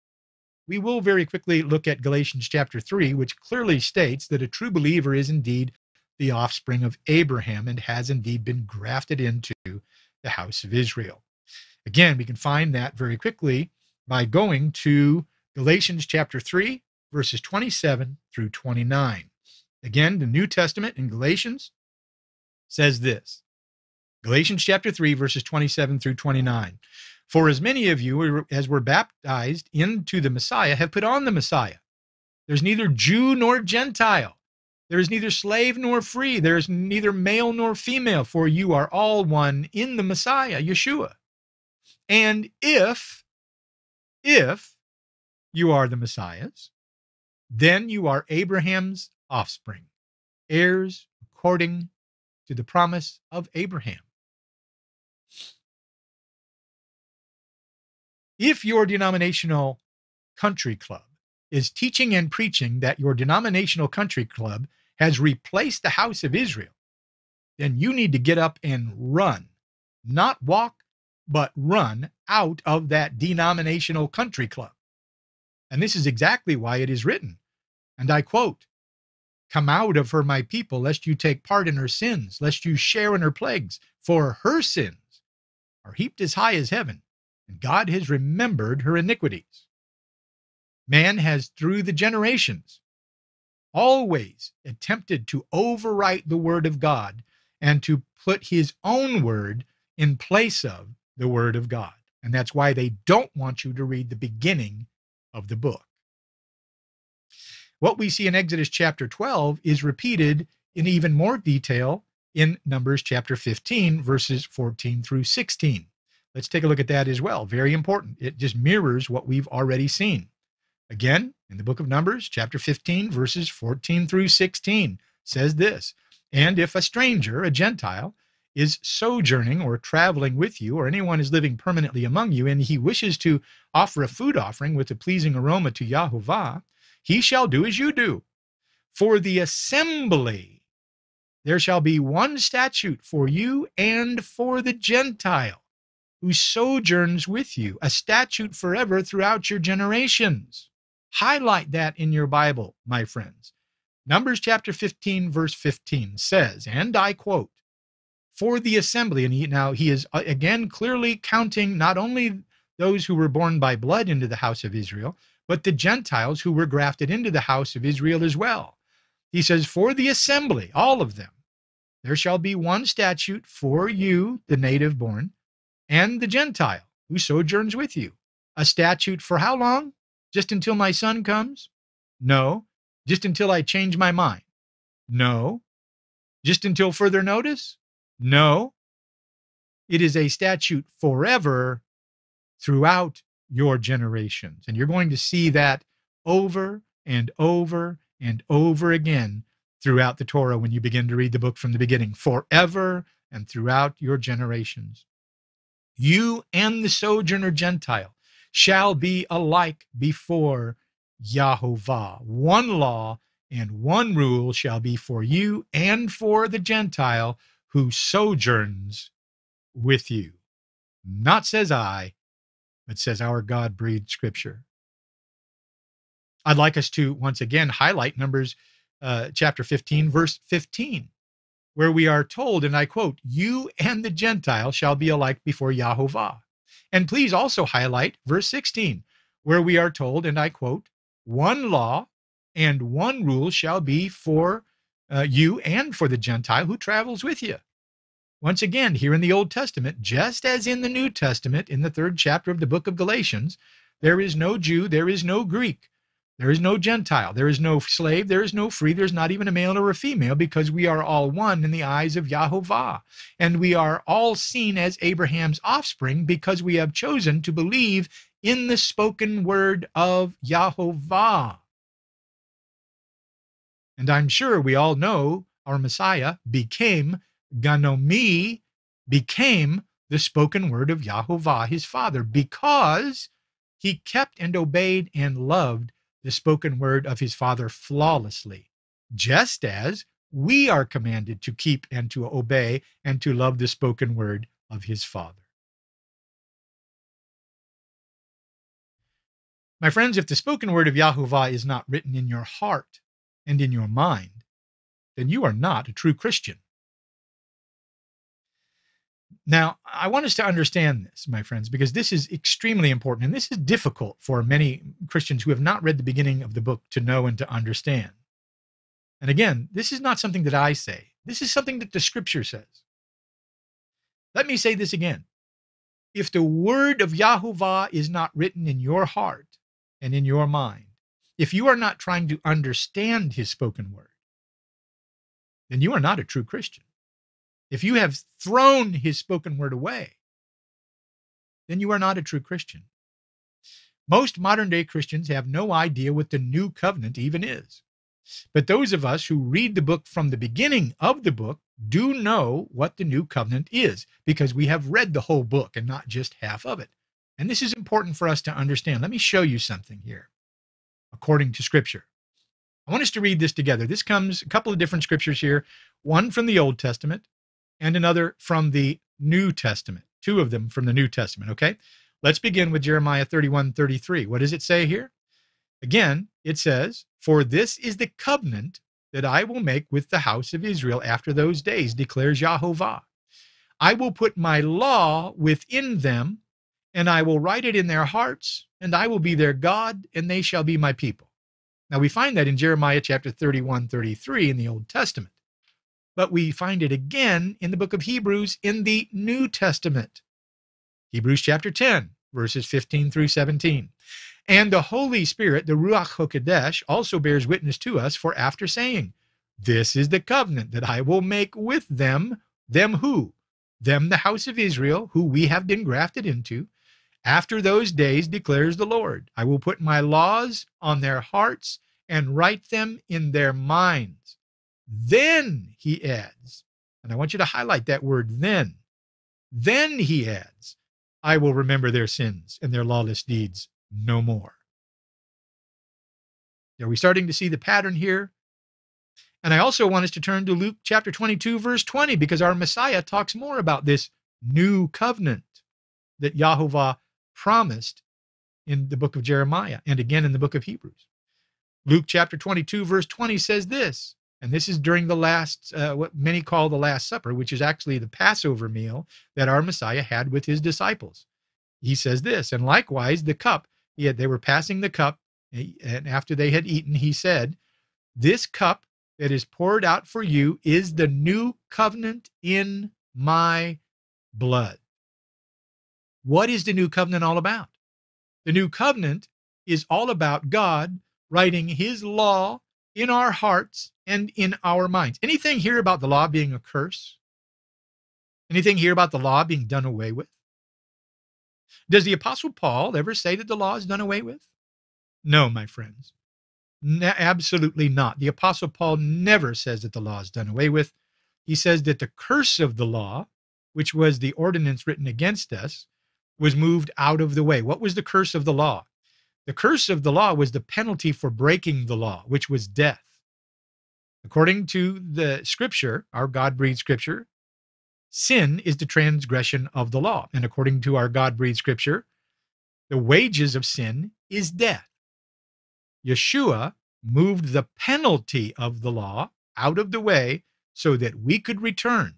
we will very quickly look at Galatians chapter 3, which clearly states that a true believer is indeed the offspring of Abraham and has indeed been grafted into the house of Israel. Again, we can find that very quickly by going to Galatians chapter 3, verses 27 through 29. Again, the New Testament in Galatians says this, Galatians chapter 3, verses 27 through 29. For as many of you as were baptized into the Messiah have put on the Messiah. There's neither Jew nor Gentile. There is neither slave nor free. There is neither male nor female, for you are all one in the Messiah, Yeshua. And if you are the Messiah's, then you are Abraham's offspring, heirs according to the promise of Abraham. If your denominational country club is teaching and preaching that your denominational country club has replaced the house of Israel, then you need to get up and run, not walk, but run out of that denominational country club. And this is exactly why it is written, and I quote, "Come out of her, my people, lest you take part in her sins, lest you share in her plagues, for her sins are heaped as high as heaven. And God has remembered her iniquities. Man has, through the generations, always attempted to overwrite the word of God and to put his own word in place of the word of God. And that's why they don't want you to read the beginning of the book." What we see in Exodus chapter 12 is repeated in even more detail in Numbers chapter 15, verses 14 through 16. Let's take a look at that as well. Very important. It just mirrors what we've already seen. Again, in the book of Numbers, chapter 15, verses 14 through 16, says this, "And if a stranger, a Gentile, is sojourning or traveling with you, or anyone is living permanently among you, and he wishes to offer a food offering with a pleasing aroma to Yahovah, he shall do as you do. For the assembly, there shall be one statute for you and for the Gentile, who sojourns with you, a statute forever throughout your generations." Highlight that in your Bible, my friends. Numbers chapter 15, verse 15 says, and I quote, "For the assembly," and now he is again clearly counting not only those who were born by blood into the house of Israel, but the Gentiles who were grafted into the house of Israel as well. He says, "For the assembly, all of them, there shall be one statute for you, the native born, and the Gentile who sojourns with you. A statute for how long? Just until my son comes? No. Just until I change my mind? No. just until further notice? No. It is a statute forever throughout your generations. And you're going to see that over and over and over again throughout the Torah when you begin to read the book from the beginning, forever and throughout your generations. You and the sojourner Gentile shall be alike before Yahovah. One law and one rule shall be for you and for the Gentile who sojourns with you. Not says I, but says our God breathed Scripture. I'd like us to once again highlight Numbers chapter 15, verse 15, where we are told, and I quote, "You and the Gentile shall be alike before Yahovah." And please also highlight verse 16, where we are told, and I quote, "One law and one rule shall be for you and for the Gentile who travels with you." Once again, here in the Old Testament, just as in the New Testament, in the 3rd chapter of the book of Galatians, there is no Jew, there is no Greek, there is no Gentile, there is no slave, there is no free, there's not even a male or a female, because we are all one in the eyes of Yahovah. And we are all seen as Abraham's offspring because we have chosen to believe in the spoken word of Yahovah. And I'm sure we all know our Messiah became Ganomi, became the spoken word of Yahovah, his father, because he kept and obeyed and loved the spoken word of his father flawlessly, just as we are commanded to keep and to obey and to love the spoken word of his father. My friends, if the spoken word of Yahovah is not written in your heart and in your mind, then you are not a true Christian. Now, I want us to understand this, my friends, because this is extremely important, and this is difficult for many Christians who have not read the beginning of the book to know and to understand. And again, this is not something that I say. This is something that the Scripture says. Let me say this again. If the word of Yahovah is not written in your heart and in your mind, if you are not trying to understand his spoken word, then you are not a true Christian. If you have thrown his spoken word away, then you are not a true Christian. Most modern-day Christians have no idea what the new covenant even is. But those of us who read the book from the beginning of the book do know what the new covenant is, because we have read the whole book and not just half of it. And this is important for us to understand. Let me show you something here, according to Scripture. I want us to read this together. This comes a couple of different Scriptures here, one from the Old Testament, and another from the New Testament, two of them from the New Testament, okay? Let's begin with Jeremiah 31:33. What does it say here? Again, it says, "For this is the covenant that I will make with the house of Israel after those days, declares Yahovah. I will put my law within them, and I will write it in their hearts, and I will be their God, and they shall be my people." Now, we find that in Jeremiah chapter 31:33 in the Old Testament. But we find it again in the book of Hebrews in the New Testament. Hebrews chapter 10, verses 15 through 17. "And the Holy Spirit, the Ruach HaKodesh, also bears witness to us, for after saying, 'This is the covenant that I will make with them,'" them who? Them the house of Israel, who we have been grafted into. "After those days, declares the Lord, I will put my laws on their hearts and write them in their minds." Then he adds, and I want you to highlight that word "then." Then he adds, "I will remember their sins and their lawless deeds no more." Are we starting to see the pattern here? And I also want us to turn to Luke chapter 22, verse 20, because our Messiah talks more about this new covenant that Yahovah promised in the book of Jeremiah and again in the book of Hebrews. Luke chapter 22, verse 20 says this, and this is during the last, what many call the Last Supper, which is actually the Passover meal that our Messiah had with his disciples. He says this, "And likewise the cup," they were passing the cup, and after they had eaten, he said, "This cup that is poured out for you is the new covenant in my blood." What is the new covenant all about? The new covenant is all about God writing his law in our hearts and in our minds. Anything here about the law being a curse? Anything here about the law being done away with? Does the Apostle Paul ever say that the law is done away with? No, my friends. Absolutely not. The Apostle Paul never says that the law is done away with. He says that the curse of the law, which was the ordinance written against us, was moved out of the way. What was the curse of the law? The curse of the law was the penalty for breaking the law, which was death. According to the Scripture, our God-breathed Scripture, sin is the transgression of the law. And according to our God-breathed Scripture, the wages of sin is death. Yeshua moved the penalty of the law out of the way so that we could return.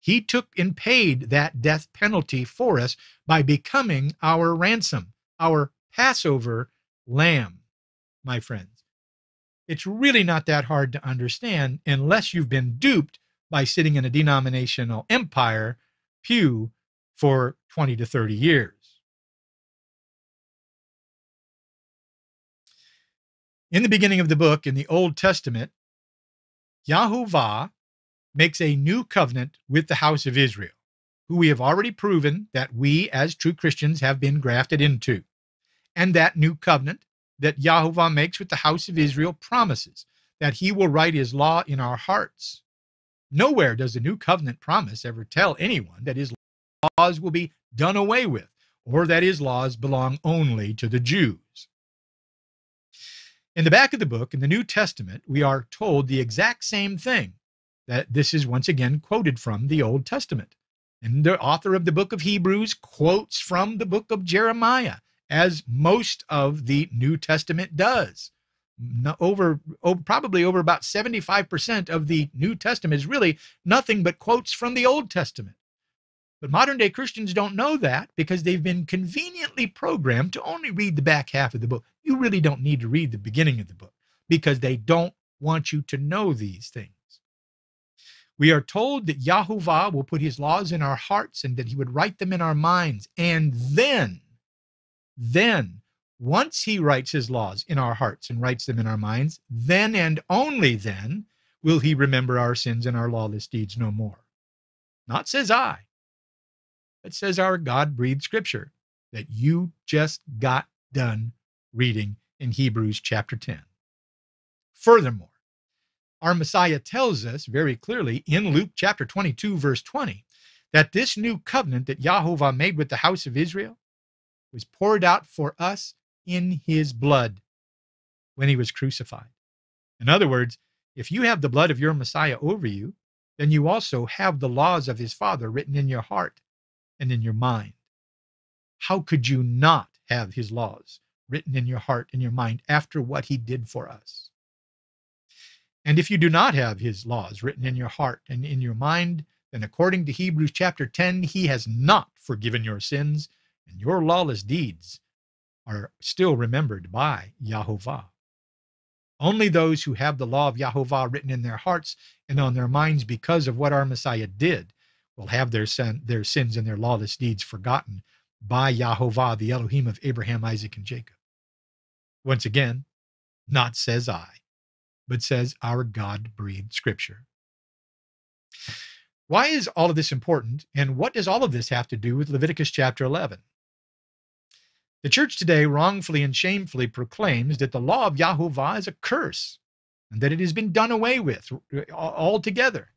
He took and paid that death penalty for us by becoming our ransom, our Passover lamb, my friends. It's really not that hard to understand unless you've been duped by sitting in a denominational empire pew for 20 to 30 years. In the beginning of the book, in the Old Testament, Yahovah makes a new covenant with the house of Israel, who we have already proven that we as true Christians have been grafted into. And that new covenant that Yahovah makes with the house of Israel promises that he will write his law in our hearts. Nowhere does the new covenant promise ever tell anyone that his laws will be done away with, or that his laws belong only to the Jews. In the back of the book, in the New Testament, we are told the exact same thing, that this is once again quoted from the Old Testament. And the author of the book of Hebrews quotes from the book of Jeremiah, as most of the New Testament does. Probably over about 75% of the New Testament is really nothing but quotes from the Old Testament. But modern-day Christians don't know that because they've been conveniently programmed to only read the back half of the book. You really don't need to read the beginning of the book because they don't want you to know these things. We are told that Yahovah will put his laws in our hearts and that he would write them in our minds. And then, once he writes his laws in our hearts and writes them in our minds, then and only then will he remember our sins and our lawless deeds no more. Not says I. It says our God-breathed Scripture that you just got done reading in Hebrews chapter 10. Furthermore, our Messiah tells us very clearly in Luke chapter 22, verse 20, that this new covenant that Yahovah made with the house of Israel was poured out for us in his blood when he was crucified. In other words, if you have the blood of your Messiah over you, then you also have the laws of his Father written in your heart and in your mind. How could you not have his laws written in your heart and your mind after what he did for us? And if you do not have his laws written in your heart and in your mind, then according to Hebrews chapter 10, he has not forgiven your sins, and your lawless deeds are still remembered by Yahovah. Only those who have the law of Yahovah written in their hearts and on their minds because of what our Messiah did will have their sins and their lawless deeds forgotten by Yahovah, the Elohim of Abraham, Isaac, and Jacob. Once again, not says I, but says our God-breathed Scripture. Why is all of this important, and what does all of this have to do with Leviticus chapter 11? The church today wrongfully and shamefully proclaims that the law of Yahovah is a curse, and that it has been done away with altogether.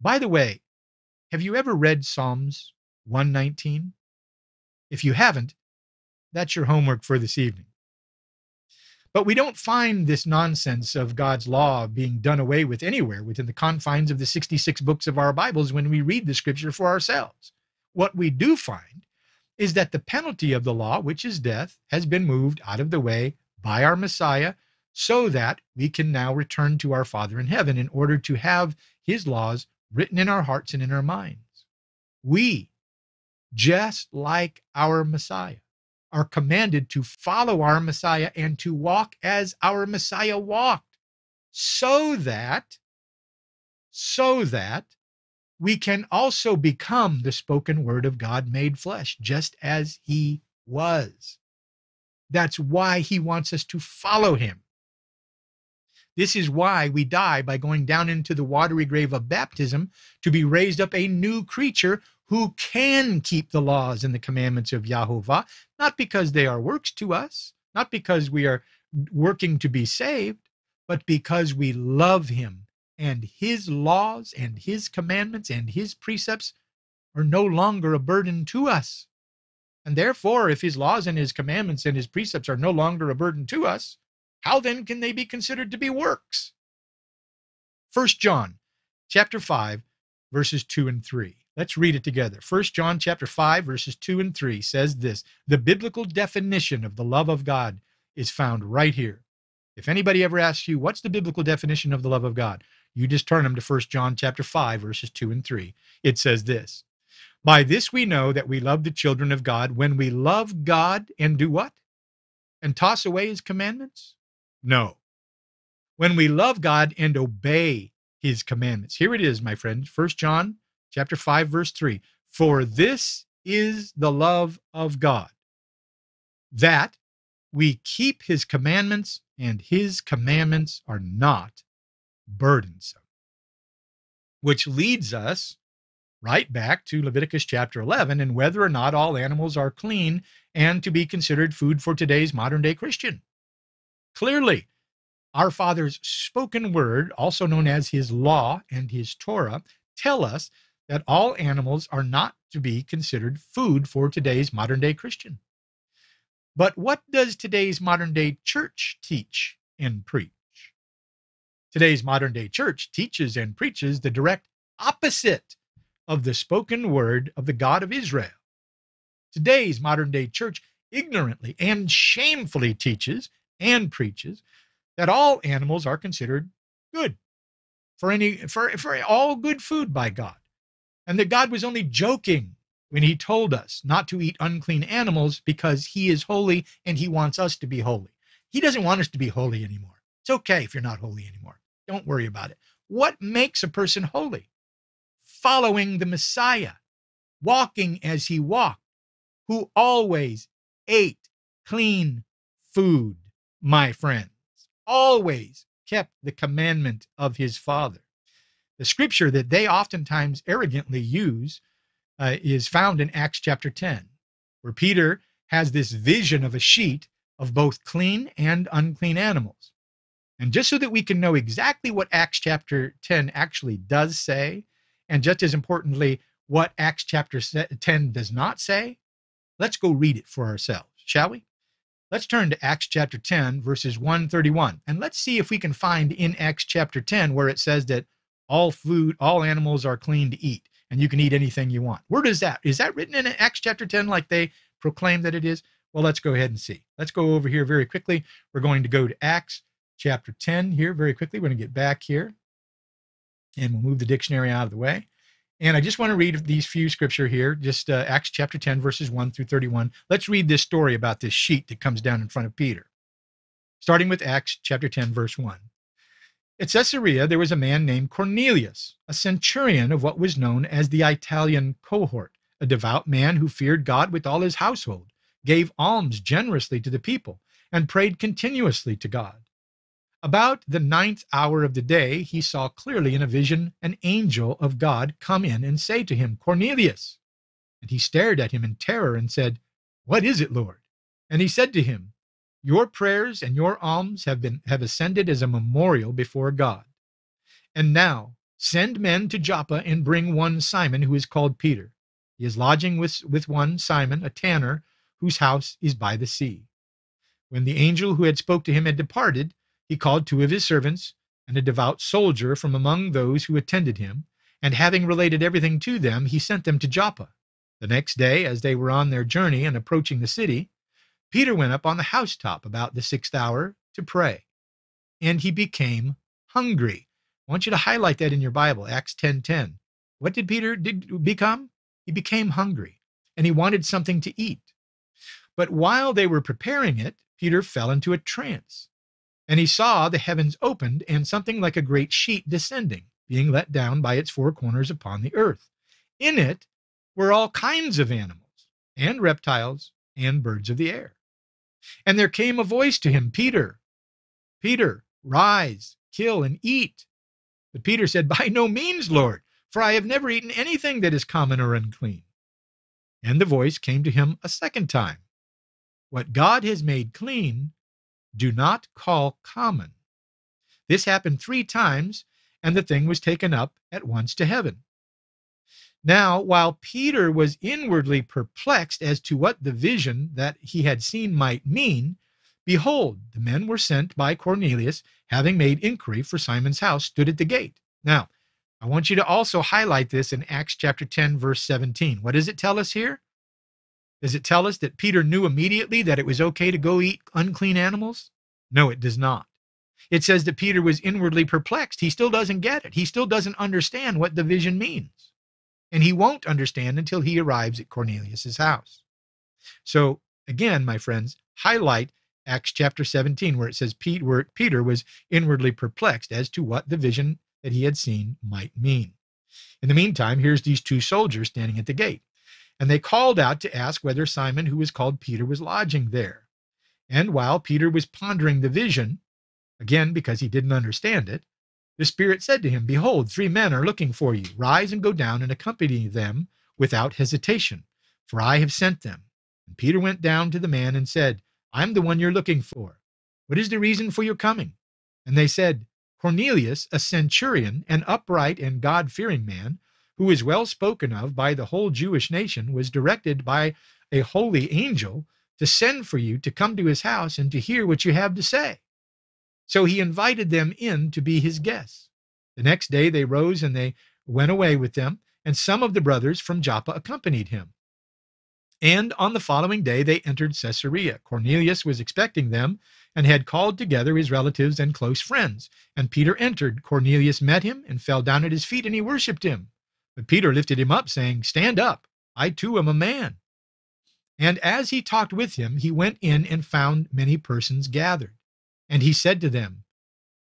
By the way, have you ever read Psalms 119? If you haven't, that's your homework for this evening. But we don't find this nonsense of God's law being done away with anywhere within the confines of the 66 books of our Bibles when we read the Scripture for ourselves. What we do find is that the penalty of the law, which is death, has been moved out of the way by our Messiah so that we can now return to our Father in heaven in order to have his laws written in our hearts and in our minds. We, just like our Messiah, are commanded to follow our Messiah and to walk as our Messiah walked, so that we can also become the spoken word of God made flesh, just as he was. That's why he wants us to follow him. This is why we die by going down into the watery grave of baptism, to be raised up a new creature who can keep the laws and the commandments of Yahovah, not because they are works to us, not because we are working to be saved, but because we love him, and his laws and his commandments and his precepts are no longer a burden to us. And therefore, if his laws and his commandments and his precepts are no longer a burden to us, how then can they be considered to be works? 1 John chapter 5, verses 2 and 3. Let's read it together. 1 John chapter 5, verses 2 and 3 says this: the biblical definition of the love of God is found right here. If anybody ever asks you, what's the biblical definition of the love of God? You just turn them to 1 John chapter 5, verses 2 and 3. It says this: by this we know that we love the children of God, when we love God and do what? And toss away his commandments? No. When we love God and obey his commandments. Here it is, my friends. 1 John chapter 5, verse 3. For this is the love of God, that we keep his commandments, and his commandments are not burdensome. Which leads us right back to Leviticus chapter 11, and whether or not all animals are clean and to be considered food for today's modern-day Christian. Clearly, our Father's spoken word, also known as his law and his Torah, tell us that all animals are not to be considered food for today's modern-day Christian. But what does today's modern-day church teach and preach? Today's modern-day church teaches and preaches the direct opposite of the spoken word of the God of Israel. Today's modern-day church ignorantly and shamefully teaches and preaches that all animals are considered good for all good food by God, and that God was only joking when he told us not to eat unclean animals because he is holy and he wants us to be holy. He doesn't want us to be holy anymore. It's okay if you're not holy anymore. Don't worry about it. What makes a person holy? Following the Messiah, walking as he walked, who always ate clean food, my friends, always kept the commandment of his Father. The scripture that they oftentimes arrogantly use is found in Acts chapter 10, where Peter has this vision of a sheet of both clean and unclean animals. And just so that we can know exactly what Acts chapter 10 actually does say, and just as importantly, what Acts chapter 10 does not say, let's go read it for ourselves, shall we? Let's turn to Acts chapter 10, verses 1-31, and let's see if we can find in Acts chapter 10 where it says that all animals are clean to eat, and you can eat anything you want. Where does that? Is that written in Acts chapter 10 like they proclaim that it is? Well, let's go ahead and see. Let's go over here very quickly. We're going to go to Acts chapter 10 here very quickly. We're going to get back here, and we'll move the dictionary out of the way. And I just want to read these few scripture here, just Acts chapter 10, verses 1-31. Let's read this story about this sheet that comes down in front of Peter. Starting with Acts chapter 10, verse 1. At Caesarea, there was a man named Cornelius, a centurion of what was known as the Italian cohort, a devout man who feared God with all his household, gave alms generously to the people, and prayed continuously to God. About the 9th hour of the day, he saw clearly in a vision an angel of God come in and say to him, Cornelius. And he stared at him in terror and said, What is it, Lord? And he said to him, Your prayers and your alms have ascended as a memorial before God. And now send men to Joppa and bring one Simon, who is called Peter. He is lodging with one Simon, a tanner, whose house is by the sea. When the angel who had spoke to him had departed, he called two of his servants and a devout soldier from among those who attended him, and having related everything to them, he sent them to Joppa. The next day, as they were on their journey and approaching the city, Peter went up on the housetop about the 6th hour to pray, and he became hungry. I want you to highlight that in your Bible, Acts 10:10. What did Peter become? He became hungry, and he wanted something to eat. But while they were preparing it, Peter fell into a trance. And he saw the heavens opened, and something like a great sheet descending, being let down by its four corners upon the earth. In it were all kinds of animals, and reptiles, and birds of the air. And there came a voice to him, Peter, Peter, rise kill, and eat. But Peter said, by no means, Lord, for I have never eaten anything that is common or unclean. And the voice came to him a second time. What God has made clean, do not call common. This happened 3 times, and the thing was taken up at once to heaven. Now, while Peter was inwardly perplexed as to what the vision that he had seen might mean, behold, the men were sent by Cornelius, having made inquiry for Simon's house, stood at the gate. Now, I want you to also highlight this in Acts chapter 10, verse 17. What does it tell us here? Does it tell us that Peter knew immediately that it was okay to go eat unclean animals? No, it does not. It says that Peter was inwardly perplexed. He still doesn't get it. He still doesn't understand what the vision means. And he won't understand until he arrives at Cornelius' house. So, again, my friends, highlight Acts chapter 17, where it says Peter was inwardly perplexed as to what the vision that he had seen might mean. In the meantime, here's these 2 soldiers standing at the gate. And they called out to ask whether Simon, who was called Peter, was lodging there. And while Peter was pondering the vision, again, because he didn't understand it, the Spirit said to him, behold, 3 men are looking for you. Rise and go down and accompany them without hesitation, for I have sent them. And Peter went down to the man and said, I'm the one you're looking for. What is the reason for your coming? And they said, Cornelius, a centurion, an upright and God-fearing man, who is well spoken of by the whole Jewish nation, was directed by a holy angel to send for you to come to his house and to hear what you have to say. So he invited them in to be his guests. The next day they rose and they went away with them, and some of the brothers from Joppa accompanied him. And on the following day they entered Caesarea. Cornelius was expecting them and had called together his relatives and close friends. And Peter entered. Cornelius met him and fell down at his feet, and he worshipped him. But Peter lifted him up, saying, stand up, I too am a man. And as he talked with him, he went in and found many persons gathered. And he said to them,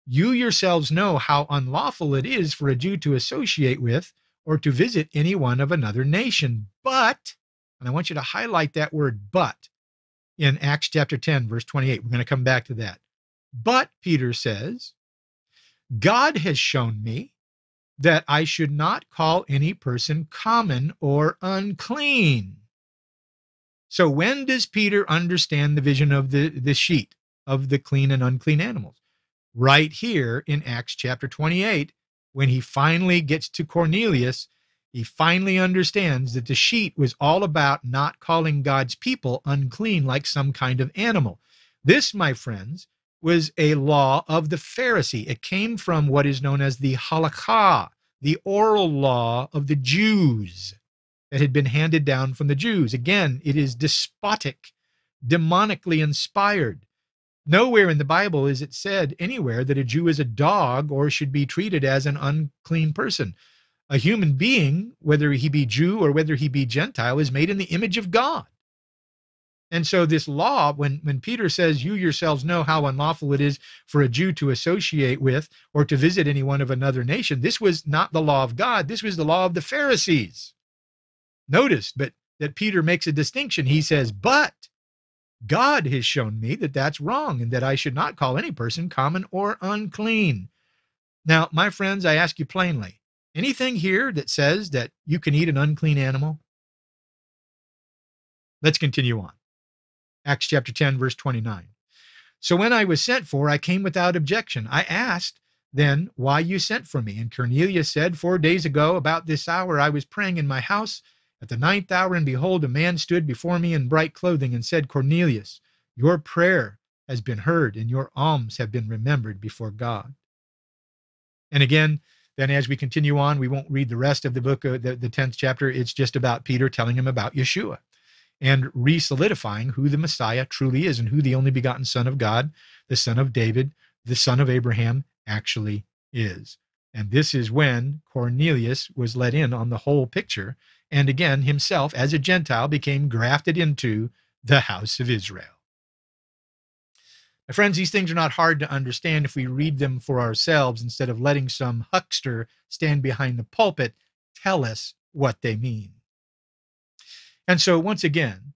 you yourselves know how unlawful it is for a Jew to associate with or to visit anyone of another nation. But, and I want you to highlight that word, but, in Acts chapter 10, verse 28. We're going to come back to that. But, Peter says, God has shown me that I should not call any person common or unclean. So when does Peter understand the vision of the sheet? Of the clean and unclean animals. Right here in Acts chapter 28, when he finally gets to Cornelius, he finally understands that the sheet was all about not calling God's people unclean like some kind of animal. This, my friends, was a law of the Pharisee. It came from what is known as the halakha, the oral law of the Jews that had been handed down from the Jews. Again, it is despotic, demonically inspired. Nowhere in the Bible is it said anywhere that a Jew is a dog or should be treated as an unclean person. A human being, whether he be Jew or whether he be Gentile, is made in the image of God. And so this law, when Peter says, you yourselves know how unlawful it is for a Jew to associate with or to visit anyone of another nation, this was not the law of God. This was the law of the Pharisees. Notice that Peter makes a distinction. He says, but God has shown me that that's wrong and that I should not call any person common or unclean. Now, my friends, I ask you plainly, anything here that says that you can eat an unclean animal? Let's continue on. Acts chapter 10, verse 29. So when I was sent for, I came without objection. I asked then why you sent for me. And Cornelius said, 4 days ago, about this hour, I was praying in my house at the 9th hour, and behold, a man stood before me in bright clothing and said, Cornelius, your prayer has been heard, and your alms have been remembered before God. And again, then as we continue on, we won't read the rest of the book, the 10th chapter. It's just about Peter telling him about Yeshua and re-solidifying who the Messiah truly is and who the only begotten Son of God, the Son of David, the Son of Abraham actually is. And this is when Cornelius was let in on the whole picture, and again, himself, as a Gentile, became grafted into the house of Israel. My friends, these things are not hard to understand if we read them for ourselves instead of letting some huckster stand behind the pulpit tell us what they mean. And so, once again,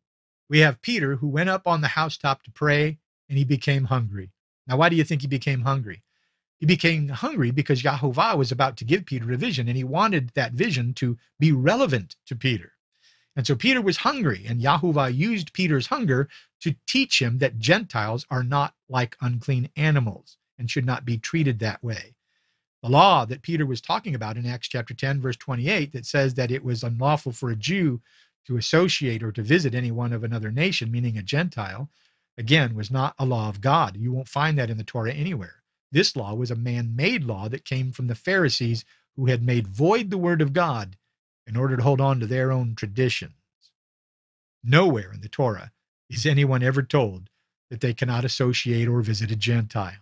we have Peter, who went up on the housetop to pray, and he became hungry. Now, why do you think he became hungry? He became hungry because Yahovah was about to give Peter a vision, and he wanted that vision to be relevant to Peter. And so Peter was hungry, and Yahovah used Peter's hunger to teach him that Gentiles are not like unclean animals and should not be treated that way. The law that Peter was talking about in Acts chapter 10, verse 28, that says that it was unlawful for a Jew to associate or to visit anyone of another nation, meaning a Gentile, again, was not a law of God. You won't find that in the Torah anywhere. This law was a man-made law that came from the Pharisees, who had made void the word of God in order to hold on to their own traditions. Nowhere in the Torah is anyone ever told that they cannot associate or visit a Gentile.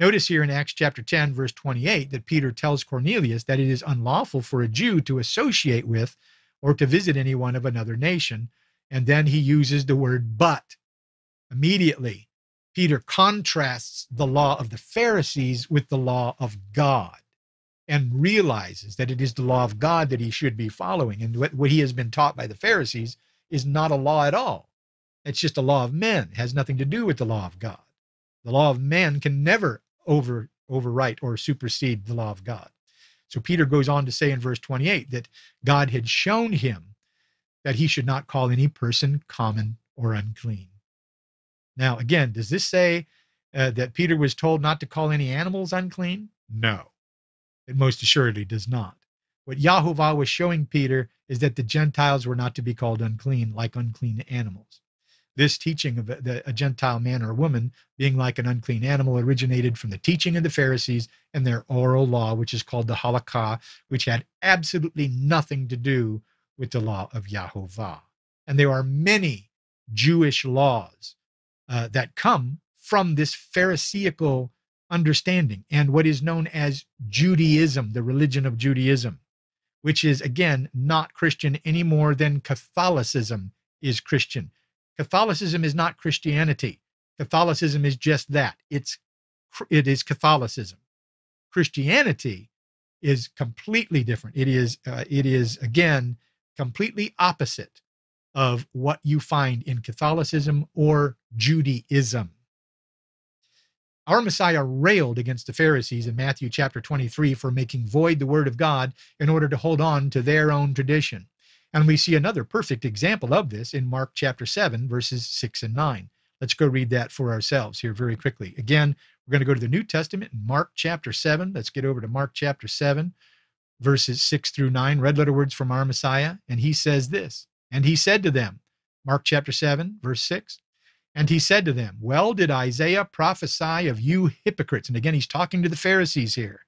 Notice here in Acts chapter 10, verse 28, that Peter tells Cornelius that it is unlawful for a Jew to associate with or to visit anyone of another nation. And then he uses the word but. Immediately, Peter contrasts the law of the Pharisees with the law of God, and realizes that it is the law of God that he should be following. And what he has been taught by the Pharisees is not a law at all. It's just a law of men. It has nothing to do with the law of God. The law of man can never overwrite or supersede the law of God. So Peter goes on to say in verse 28 that God had shown him that he should not call any person common or unclean. Now, again, does this say that Peter was told not to call any animals unclean? No. It most assuredly does not. What Yahovah was showing Peter is that the Gentiles were not to be called unclean like unclean animals. This teaching of a Gentile man or woman being like an unclean animal originated from the teaching of the Pharisees and their oral law, which is called the halakha, which had absolutely nothing to do with the law of Yahovah. And there are many Jewish laws that come from this Pharisaical understanding and what is known as Judaism, the religion of Judaism, which is, again, not Christian any more than Catholicism is Christian. Catholicism is not Christianity. Catholicism is just that. It is Catholicism. Christianity is completely different. It is again, completely opposite of what you find in Catholicism or Judaism. Our Messiah railed against the Pharisees in Matthew chapter 23 for making void the word of God in order to hold on to their own tradition. And we see another perfect example of this in Mark chapter 7, verses 6 and 9. Let's go read that for ourselves here very quickly. Again, we're going to go to the New Testament, Mark chapter 7. Let's get over to Mark chapter 7, verses 6 through 9, red letter words from our Messiah. And he says this, and he said to them, Mark chapter 7, verse 6, and he said to them, well, did Isaiah prophesy of you hypocrites? And again, he's talking to the Pharisees here.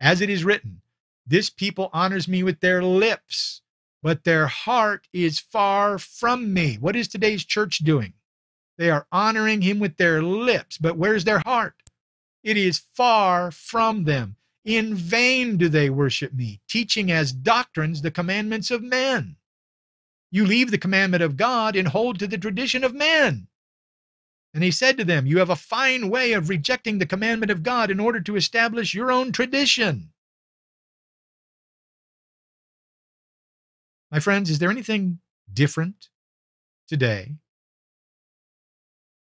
As it is written, this people honors me with their lips, but their heart is far from me. What is today's church doing? They are honoring him with their lips, but where's their heart? It is far from them. In vain do they worship me, teaching as doctrines the commandments of men. You leave the commandment of God and hold to the tradition of men. And he said to them, you have a fine way of rejecting the commandment of God in order to establish your own tradition. My friends, is there anything different today?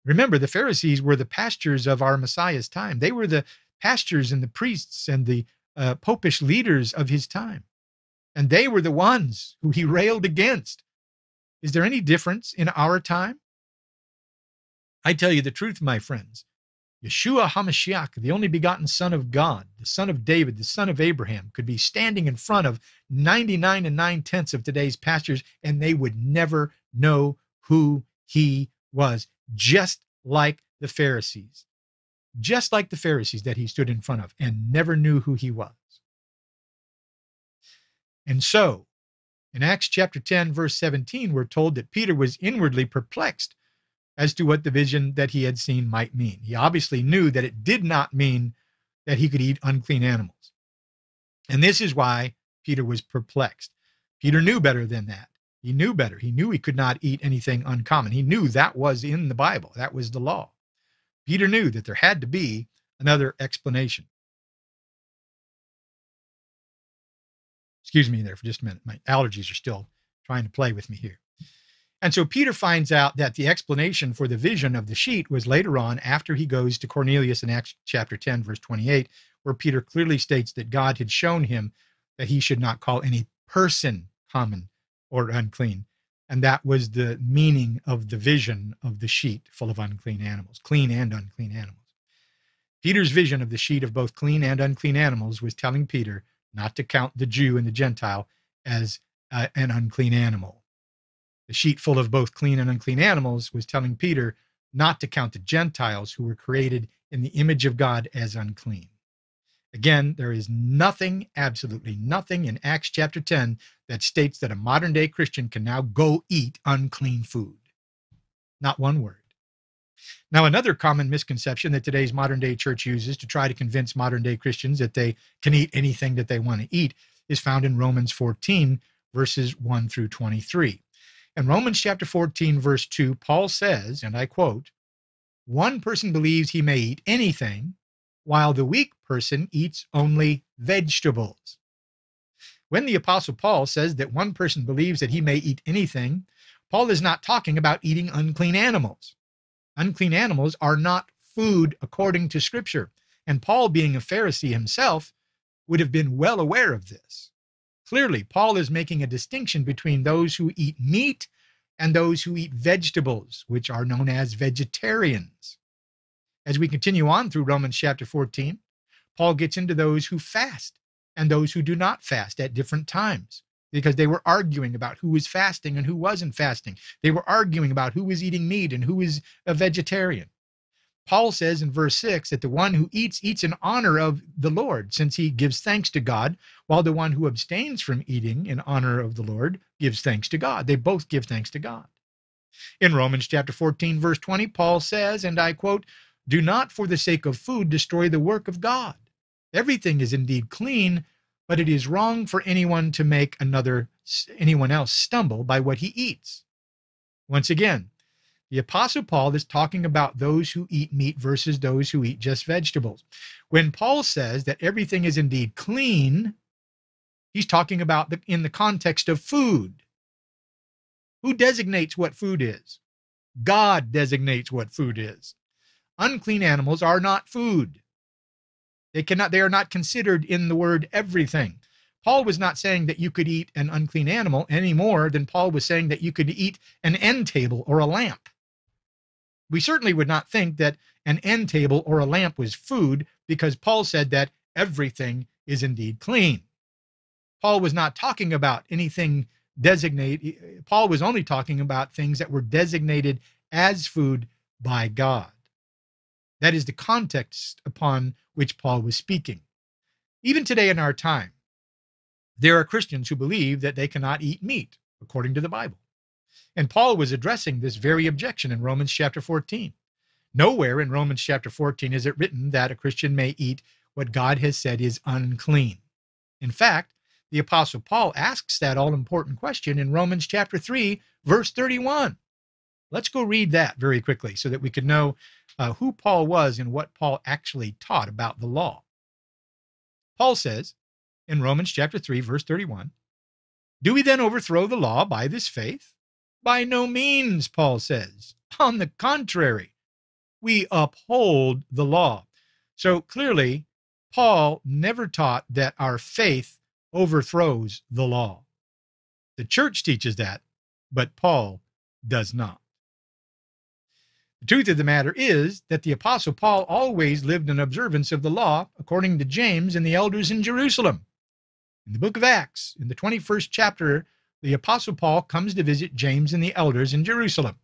Remember, the Pharisees were the pastors of our Messiah's time. They were the pastors and the priests and the popish leaders of his time. And they were the ones who he railed against. Is there any difference in our time? I tell you the truth, my friends. Yeshua HaMashiach, the only begotten Son of God, the Son of David, the Son of Abraham, could be standing in front of 99 9/10 of today's pastors, and they would never know who he was, just like the Pharisees. Just like the Pharisees that he stood in front of and never knew who he was. And so, in Acts chapter 10, verse 17, we're told that Peter was inwardly perplexed as to what the vision that he had seen might mean. He obviously knew that it did not mean that he could eat unclean animals. And this is why Peter was perplexed. Peter knew better than that. He knew better. He knew he could not eat anything uncommon. He knew that was in the Bible. That was the law. Peter knew that there had to be another explanation. Excuse me there for just a minute. My allergies are still trying to play with me here. And so Peter finds out that the explanation for the vision of the sheet was later on after he goes to Cornelius in Acts chapter 10, verse 28, where Peter clearly states that God had shown him that he should not call any person common or unclean. And that was the meaning of the vision of the sheet full of unclean animals, clean and unclean animals. Peter's vision of the sheet of both clean and unclean animals was telling Peter not to count the Jew and the Gentile as an unclean animal. The sheet full of both clean and unclean animals was telling Peter not to count the Gentiles who were created in the image of God as unclean. Again, there is nothing, absolutely nothing in Acts chapter 10 that states that a modern-day Christian can now go eat unclean food. Not one word. Now, another common misconception that today's modern-day church uses to try to convince modern-day Christians that they can eat anything that they want to eat is found in Romans 14, verses 1 through 23. In Romans chapter 14, verse 2, Paul says, and I quote, "One person believes he may eat anything, while the weak person eats only vegetables." When the Apostle Paul says that one person believes that he may eat anything, Paul is not talking about eating unclean animals. Unclean animals are not food according to Scripture, and Paul, being a Pharisee himself, would have been well aware of this. Clearly, Paul is making a distinction between those who eat meat and those who eat vegetables, which are known as vegetarians. As we continue on through Romans chapter 14, Paul gets into those who fast and those who do not fast at different times, because they were arguing about who was fasting and who wasn't fasting. They were arguing about who was eating meat and who was a vegetarian. Paul says in verse 6 that the one who eats, eats in honor of the Lord, since he gives thanks to God, while the one who abstains from eating in honor of the Lord gives thanks to God. They both give thanks to God. In Romans chapter 14, verse 20, Paul says, and I quote, "Do not for the sake of food destroy the work of God. Everything is indeed clean, but it is wrong for anyone to make anyone else stumble by what he eats." Once again, the Apostle Paul is talking about those who eat meat versus those who eat just vegetables. When Paul says that everything is indeed clean, he's talking about in the context of food. Who designates what food is? God designates what food is. Unclean animals are not food. They are not considered in the word everything. Paul was not saying that you could eat an unclean animal any more than Paul was saying that you could eat an end table or a lamp. We certainly would not think that an end table or a lamp was food, because Paul said that everything is indeed clean. Paul was not talking about anything designated. Paul was only talking about things that were designated as food by God. That is the context upon which Paul was speaking. Even today in our time, there are Christians who believe that they cannot eat meat, according to the Bible. And Paul was addressing this very objection in Romans chapter 14. Nowhere in Romans chapter 14 is it written that a Christian may eat what God has said is unclean. In fact, the Apostle Paul asks that all-important question in Romans chapter 3, verse 31. Let's go read that very quickly so that we can know who Paul was and what Paul actually taught about the law. Paul says in Romans chapter 3, verse 31, "Do we then overthrow the law by this faith? By no means," Paul says. "On the contrary, we uphold the law." So clearly, Paul never taught that our faith overthrows the law. The church teaches that, but Paul does not. The truth of the matter is that the Apostle Paul always lived in observance of the law, according to James and the elders in Jerusalem. In the book of Acts, in the 21st chapter, the Apostle Paul comes to visit James and the elders in Jerusalem.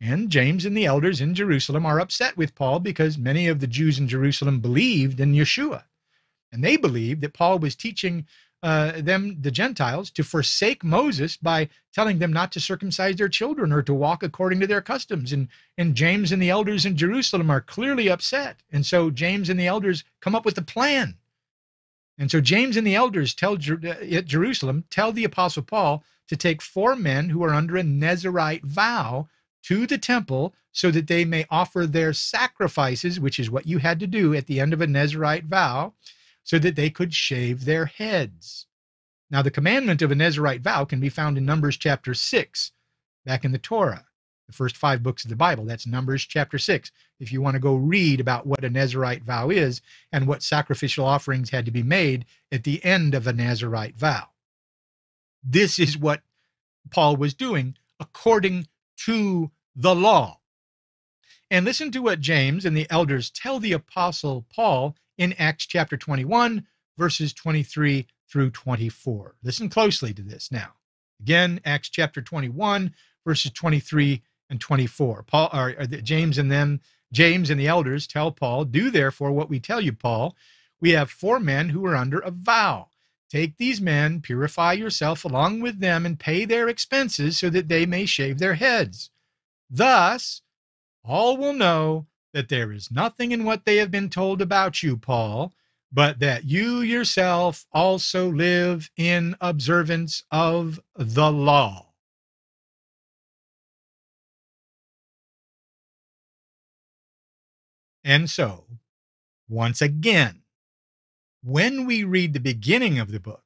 And James and the elders in Jerusalem are upset with Paul because many of the Jews in Jerusalem believed in Yeshua. And they believed that Paul was teaching the Gentiles, to forsake Moses by telling them not to circumcise their children or to walk according to their customs. And James and the elders in Jerusalem are clearly upset. And so James and the elders come up with a plan. And so James and the elders at Jerusalem tell the Apostle Paul to take 4 men who are under a Nazarite vow to the temple so that they may offer their sacrifices, which is what you had to do at the end of a Nazarite vow, so that they could shave their heads. Now, the commandment of a Nazarite vow can be found in Numbers chapter 6. back in the Torah, the first 5 books of the Bible. That's Numbers chapter 6. If you want to go read about what a Nazarite vow is and what sacrificial offerings had to be made at the end of a Nazarite vow. This is what Paul was doing according to the law. And listen to what James and the elders tell the apostle Paul in Acts chapter 21, verses 23 through 24. Listen closely to this now. Again, Acts chapter 21, verses 23 and 24. James and the elders tell Paul, "Do therefore what we tell you, Paul. We have 4 men who are under a vow. Take these men, purify yourself along with them, and pay their expenses so that they may shave their heads. Thus, all will know that there is nothing in what they have been told about you, Paul, but that you yourself also live in observance of the law." And so, once again, when we read the beginning of the book,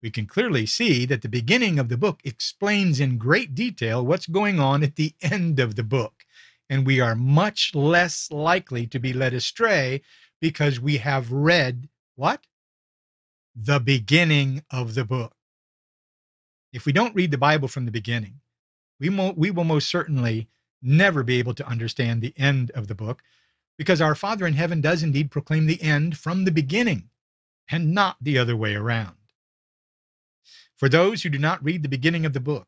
we can clearly see that the beginning of the book explains in great detail what's going on at the end of the book, and we are much less likely to be led astray because we have read what? The beginning of the book. If we don't read the Bible from the beginning, we will most certainly never be able to understand the end of the book, because our Father in heaven does indeed proclaim the end from the beginning, and not the other way around. For those who do not read the beginning of the book,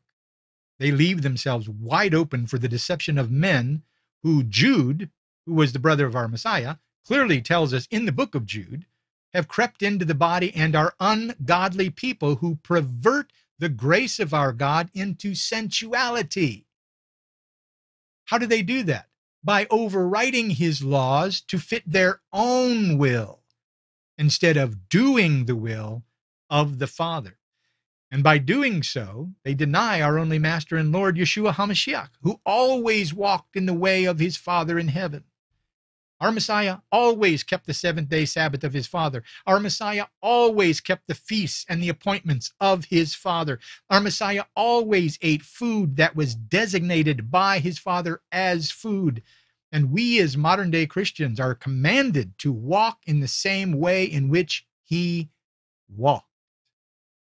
they leave themselves wide open for the deception of men who Jude, who was the brother of our Messiah, clearly tells us in the book of Jude, have crept into the body and are ungodly people who pervert the grace of our God into sensuality. How do they do that? By overriding his laws to fit their own will, instead of doing the will of the Father. And by doing so, they deny our only Master and Lord, Yeshua HaMashiach, who always walked in the way of his Father in heaven. Our Messiah always kept the 7th-day Sabbath of his Father. Our Messiah always kept the feasts and the appointments of his Father. Our Messiah always ate food that was designated by his Father as food. And we as modern-day Christians are commanded to walk in the same way in which he walked.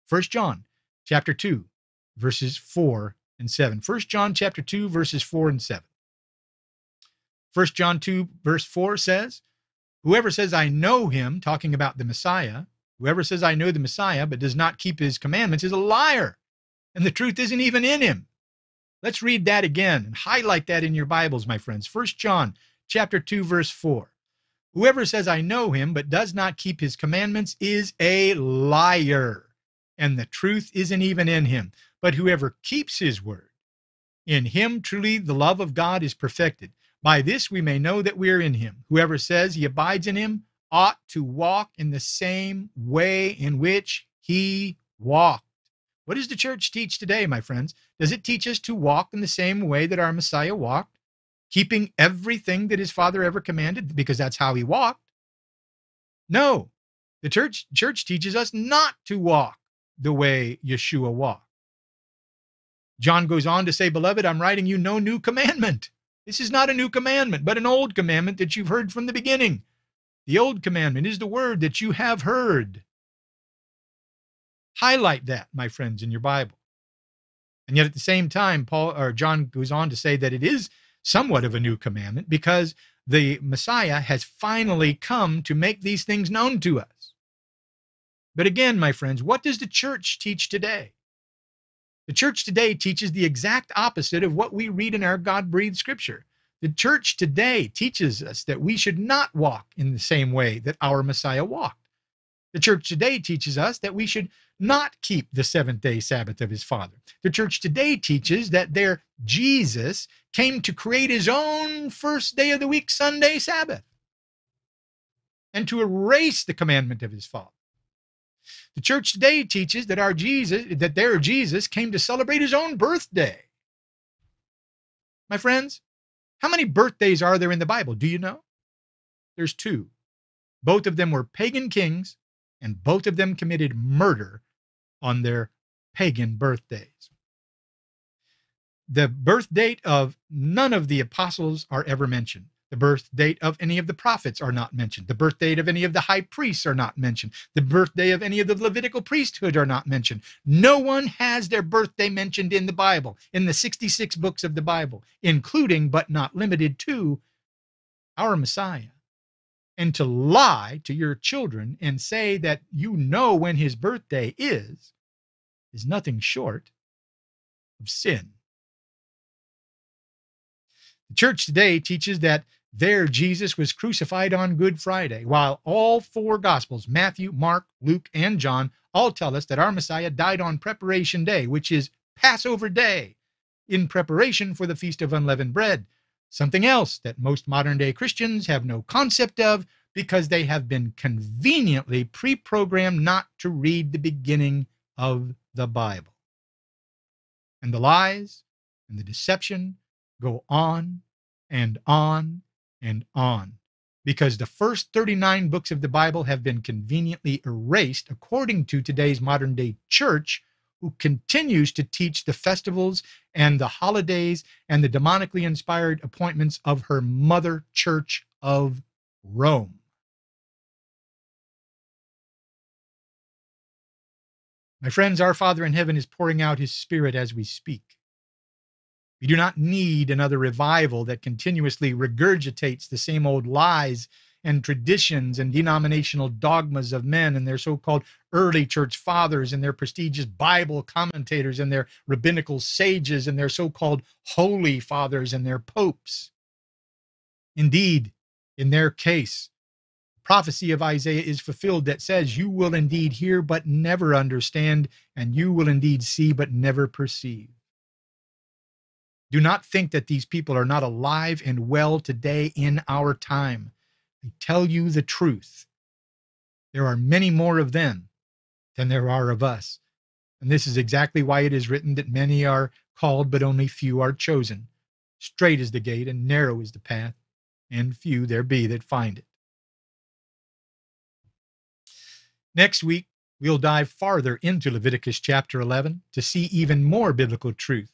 1 John chapter 2, verses 4 and 7. 1 John chapter 2, verses 4 and 7. 1 John 2, verse 4 says, "Whoever says, 'I know him,'" talking about the Messiah, "whoever says, 'I know the Messiah,' but does not keep his commandments is a liar, and the truth isn't even in him." Let's read that again and highlight that in your Bibles, my friends. 1 John chapter 2, verse 4. "Whoever says, 'I know him,' but does not keep his commandments is a liar, and the truth isn't even in him. But whoever keeps his word, in him truly the love of God is perfected. By this we may know that we are in him. Whoever says he abides in him ought to walk in the same way in which he walked." What does the church teach today, my friends? Does it teach us to walk in the same way that our Messiah walked, keeping everything that his Father ever commanded because that's how he walked? No, the church teaches us not to walk the way Yeshua walked. John goes on to say, "Beloved, I'm writing you no new commandment." This is not a new commandment, but an old commandment that you've heard from the beginning. The old commandment is the word that you have heard. Highlight that, my friends, in your Bible. And yet at the same time, John goes on to say that it is somewhat of a new commandment because the Messiah has finally come to make these things known to us. But again, my friends, what does the church teach today? The church today teaches the exact opposite of what we read in our God-breathed scripture. The church today teaches us that we should not walk in the same way that our Messiah walked. The church today teaches us that we should not keep the 7th-day Sabbath of his Father. The church today teaches that their Jesus came to create his own first day of the week, Sunday Sabbath, and to erase the commandment of his Father. The church today teaches that their Jesus came to celebrate his own birthday. My friends, how many birthdays are there in the Bible? Do you know? There's 2. Both of them were pagan kings, and both of them committed murder on their pagan birthdays. The birth date of none of the apostles are ever mentioned. The birth date of any of the prophets are not mentioned. The birth date of any of the high priests are not mentioned. The birthday of any of the Levitical priesthood are not mentioned. No one has their birthday mentioned in the Bible, in the 66 books of the Bible, including but not limited to our Messiah. And to lie to your children and say that you know when his birthday is nothing short of sin. The church today teaches that there Jesus was crucified on Good Friday, while all four Gospels, Matthew, Mark, Luke, and John, all tell us that our Messiah died on Preparation Day, which is Passover Day, in preparation for the Feast of Unleavened Bread, something else that most modern-day Christians have no concept of because they have been conveniently pre-programmed not to read the beginning of the Bible. And the lies and the deception go on and on and on, because the first 39 books of the Bible have been conveniently erased according to today's modern-day church, who continues to teach the festivals and the holidays and the demonically inspired appointments of her mother church of Rome. My friends, our Father in heaven is pouring out his Spirit as we speak. We do not need another revival that continuously regurgitates the same old lies and traditions and denominational dogmas of men and their so-called early church fathers and their prestigious Bible commentators and their rabbinical sages and their so-called holy fathers and their popes. Indeed, in their case, the prophecy of Isaiah is fulfilled that says, "You will indeed hear but never understand, and you will indeed see but never perceive." Do not think that these people are not alive and well today in our time. They tell you the truth. There are many more of them than there are of us. And this is exactly why it is written that many are called, but only few are chosen. Straight is the gate, and narrow is the path, and few there be that find it. Next week, we'll dive farther into Leviticus chapter 11 to see even more biblical truth.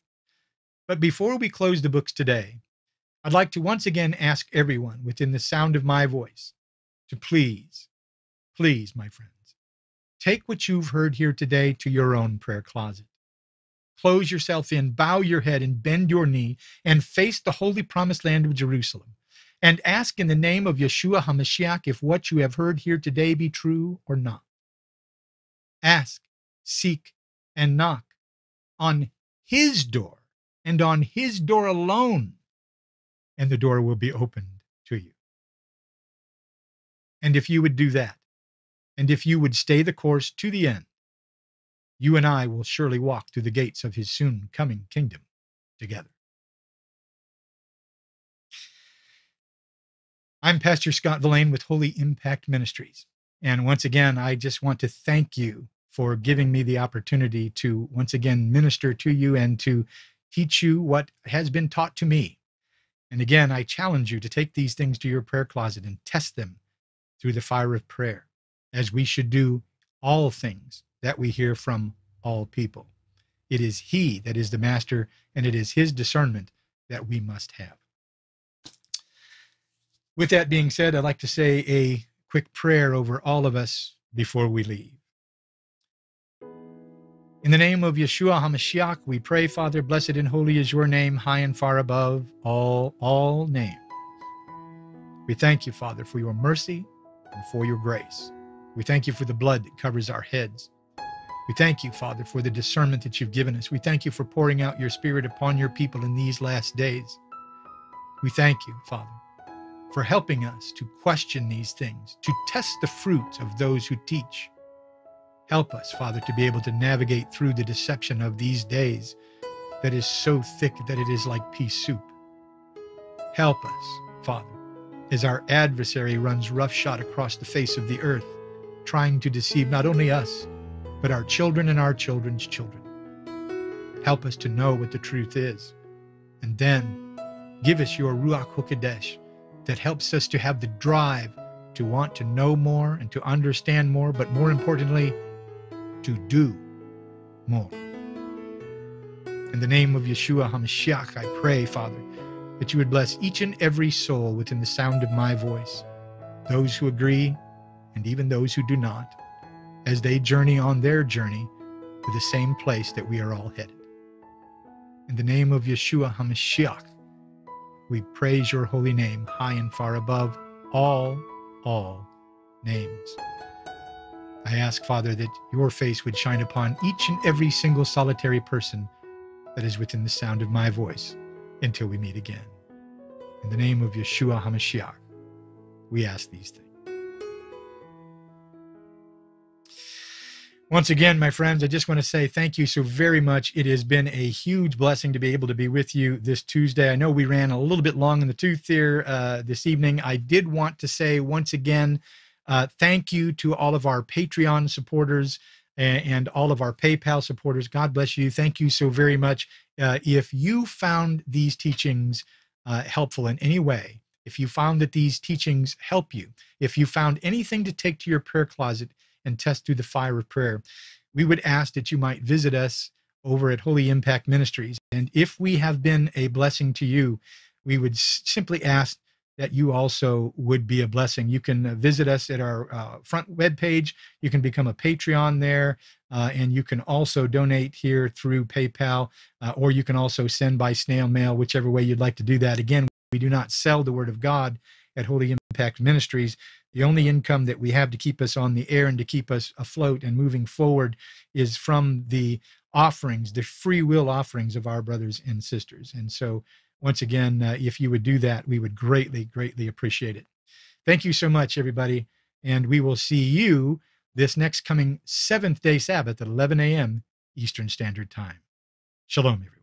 But before we close the books today, I'd like to once again ask everyone within the sound of my voice to please, please, my friends, take what you've heard here today to your own prayer closet. Close yourself in, bow your head, and bend your knee, and face the holy promised land of Jerusalem, and ask in the name of Yeshua HaMashiach if what you have heard here today be true or not. Ask, seek, and knock on his door, and on his door alone, and the door will be opened to you. And if you would do that, and if you would stay the course to the end, you and I will surely walk through the gates of his soon coming kingdom together. I'm Pastor Scott Villain with Holy Impact Ministries. And once again, I just want to thank you for giving me the opportunity to once again minister to you and to teach you what has been taught to me. And again, I challenge you to take these things to your prayer closet and test them through the fire of prayer, as we should do all things that we hear from all people. It is he that is the master, and it is his discernment that we must have. With that being said, I'd like to say a quick prayer over all of us before we leave. In the name of Yeshua HaMashiach, we pray, Father, blessed and holy is your name, high and far above all names. We thank you, Father, for your mercy and for your grace. We thank you for the blood that covers our heads. We thank you, Father, for the discernment that you've given us. We thank you for pouring out your Spirit upon your people in these last days. We thank you, Father, for helping us to question these things, to test the fruit of those who teach. Help us, Father, to be able to navigate through the deception of these days that is so thick that it is like pea soup. Help us, Father, as our adversary runs roughshod across the face of the earth, trying to deceive not only us, but our children and our children's children. Help us to know what the truth is, and then give us your Ruach HaKodesh that helps us to have the drive to want to know more and to understand more, but more importantly, to do more. In the name of Yeshua HaMashiach, I pray, Father, that you would bless each and every soul within the sound of my voice, those who agree and even those who do not, as they journey on their journey to the same place that we are all headed. In the name of Yeshua HaMashiach, we praise your holy name, high and far above all names. I ask, Father, that your face would shine upon each and every single solitary person that is within the sound of my voice until we meet again. In the name of Yeshua HaMashiach, we ask these things. Once again, my friends, I just want to say thank you so very much. It has been a huge blessing to be able to be with you this Tuesday. I know we ran a little bit long in the tooth here this evening. I did want to say once again, thank you to all of our Patreon supporters and all of our PayPal supporters. God bless you. Thank you so very much. If you found these teachings helpful in any way, if you found that these teachings help you, if you found anything to take to your prayer closet and test through the fire of prayer, we would ask that you might visit us over at Holy Impact Ministries. And if we have been a blessing to you, we would simply ask that you also would be a blessing. You can visit us at our front webpage. You can become a Patreon there, and you can also donate here through PayPal, or you can also send by snail mail, whichever way you'd like to do that. Again, we do not sell the Word of God at Holy Impact Ministries. The only income that we have to keep us on the air and to keep us afloat and moving forward is from the offerings, the free will offerings of our brothers and sisters. And so once again, if you would do that, we would greatly, greatly appreciate it. Thank you so much, everybody. And we will see you this next coming seventh day Sabbath at 11 a.m. Eastern Standard Time. Shalom, everyone.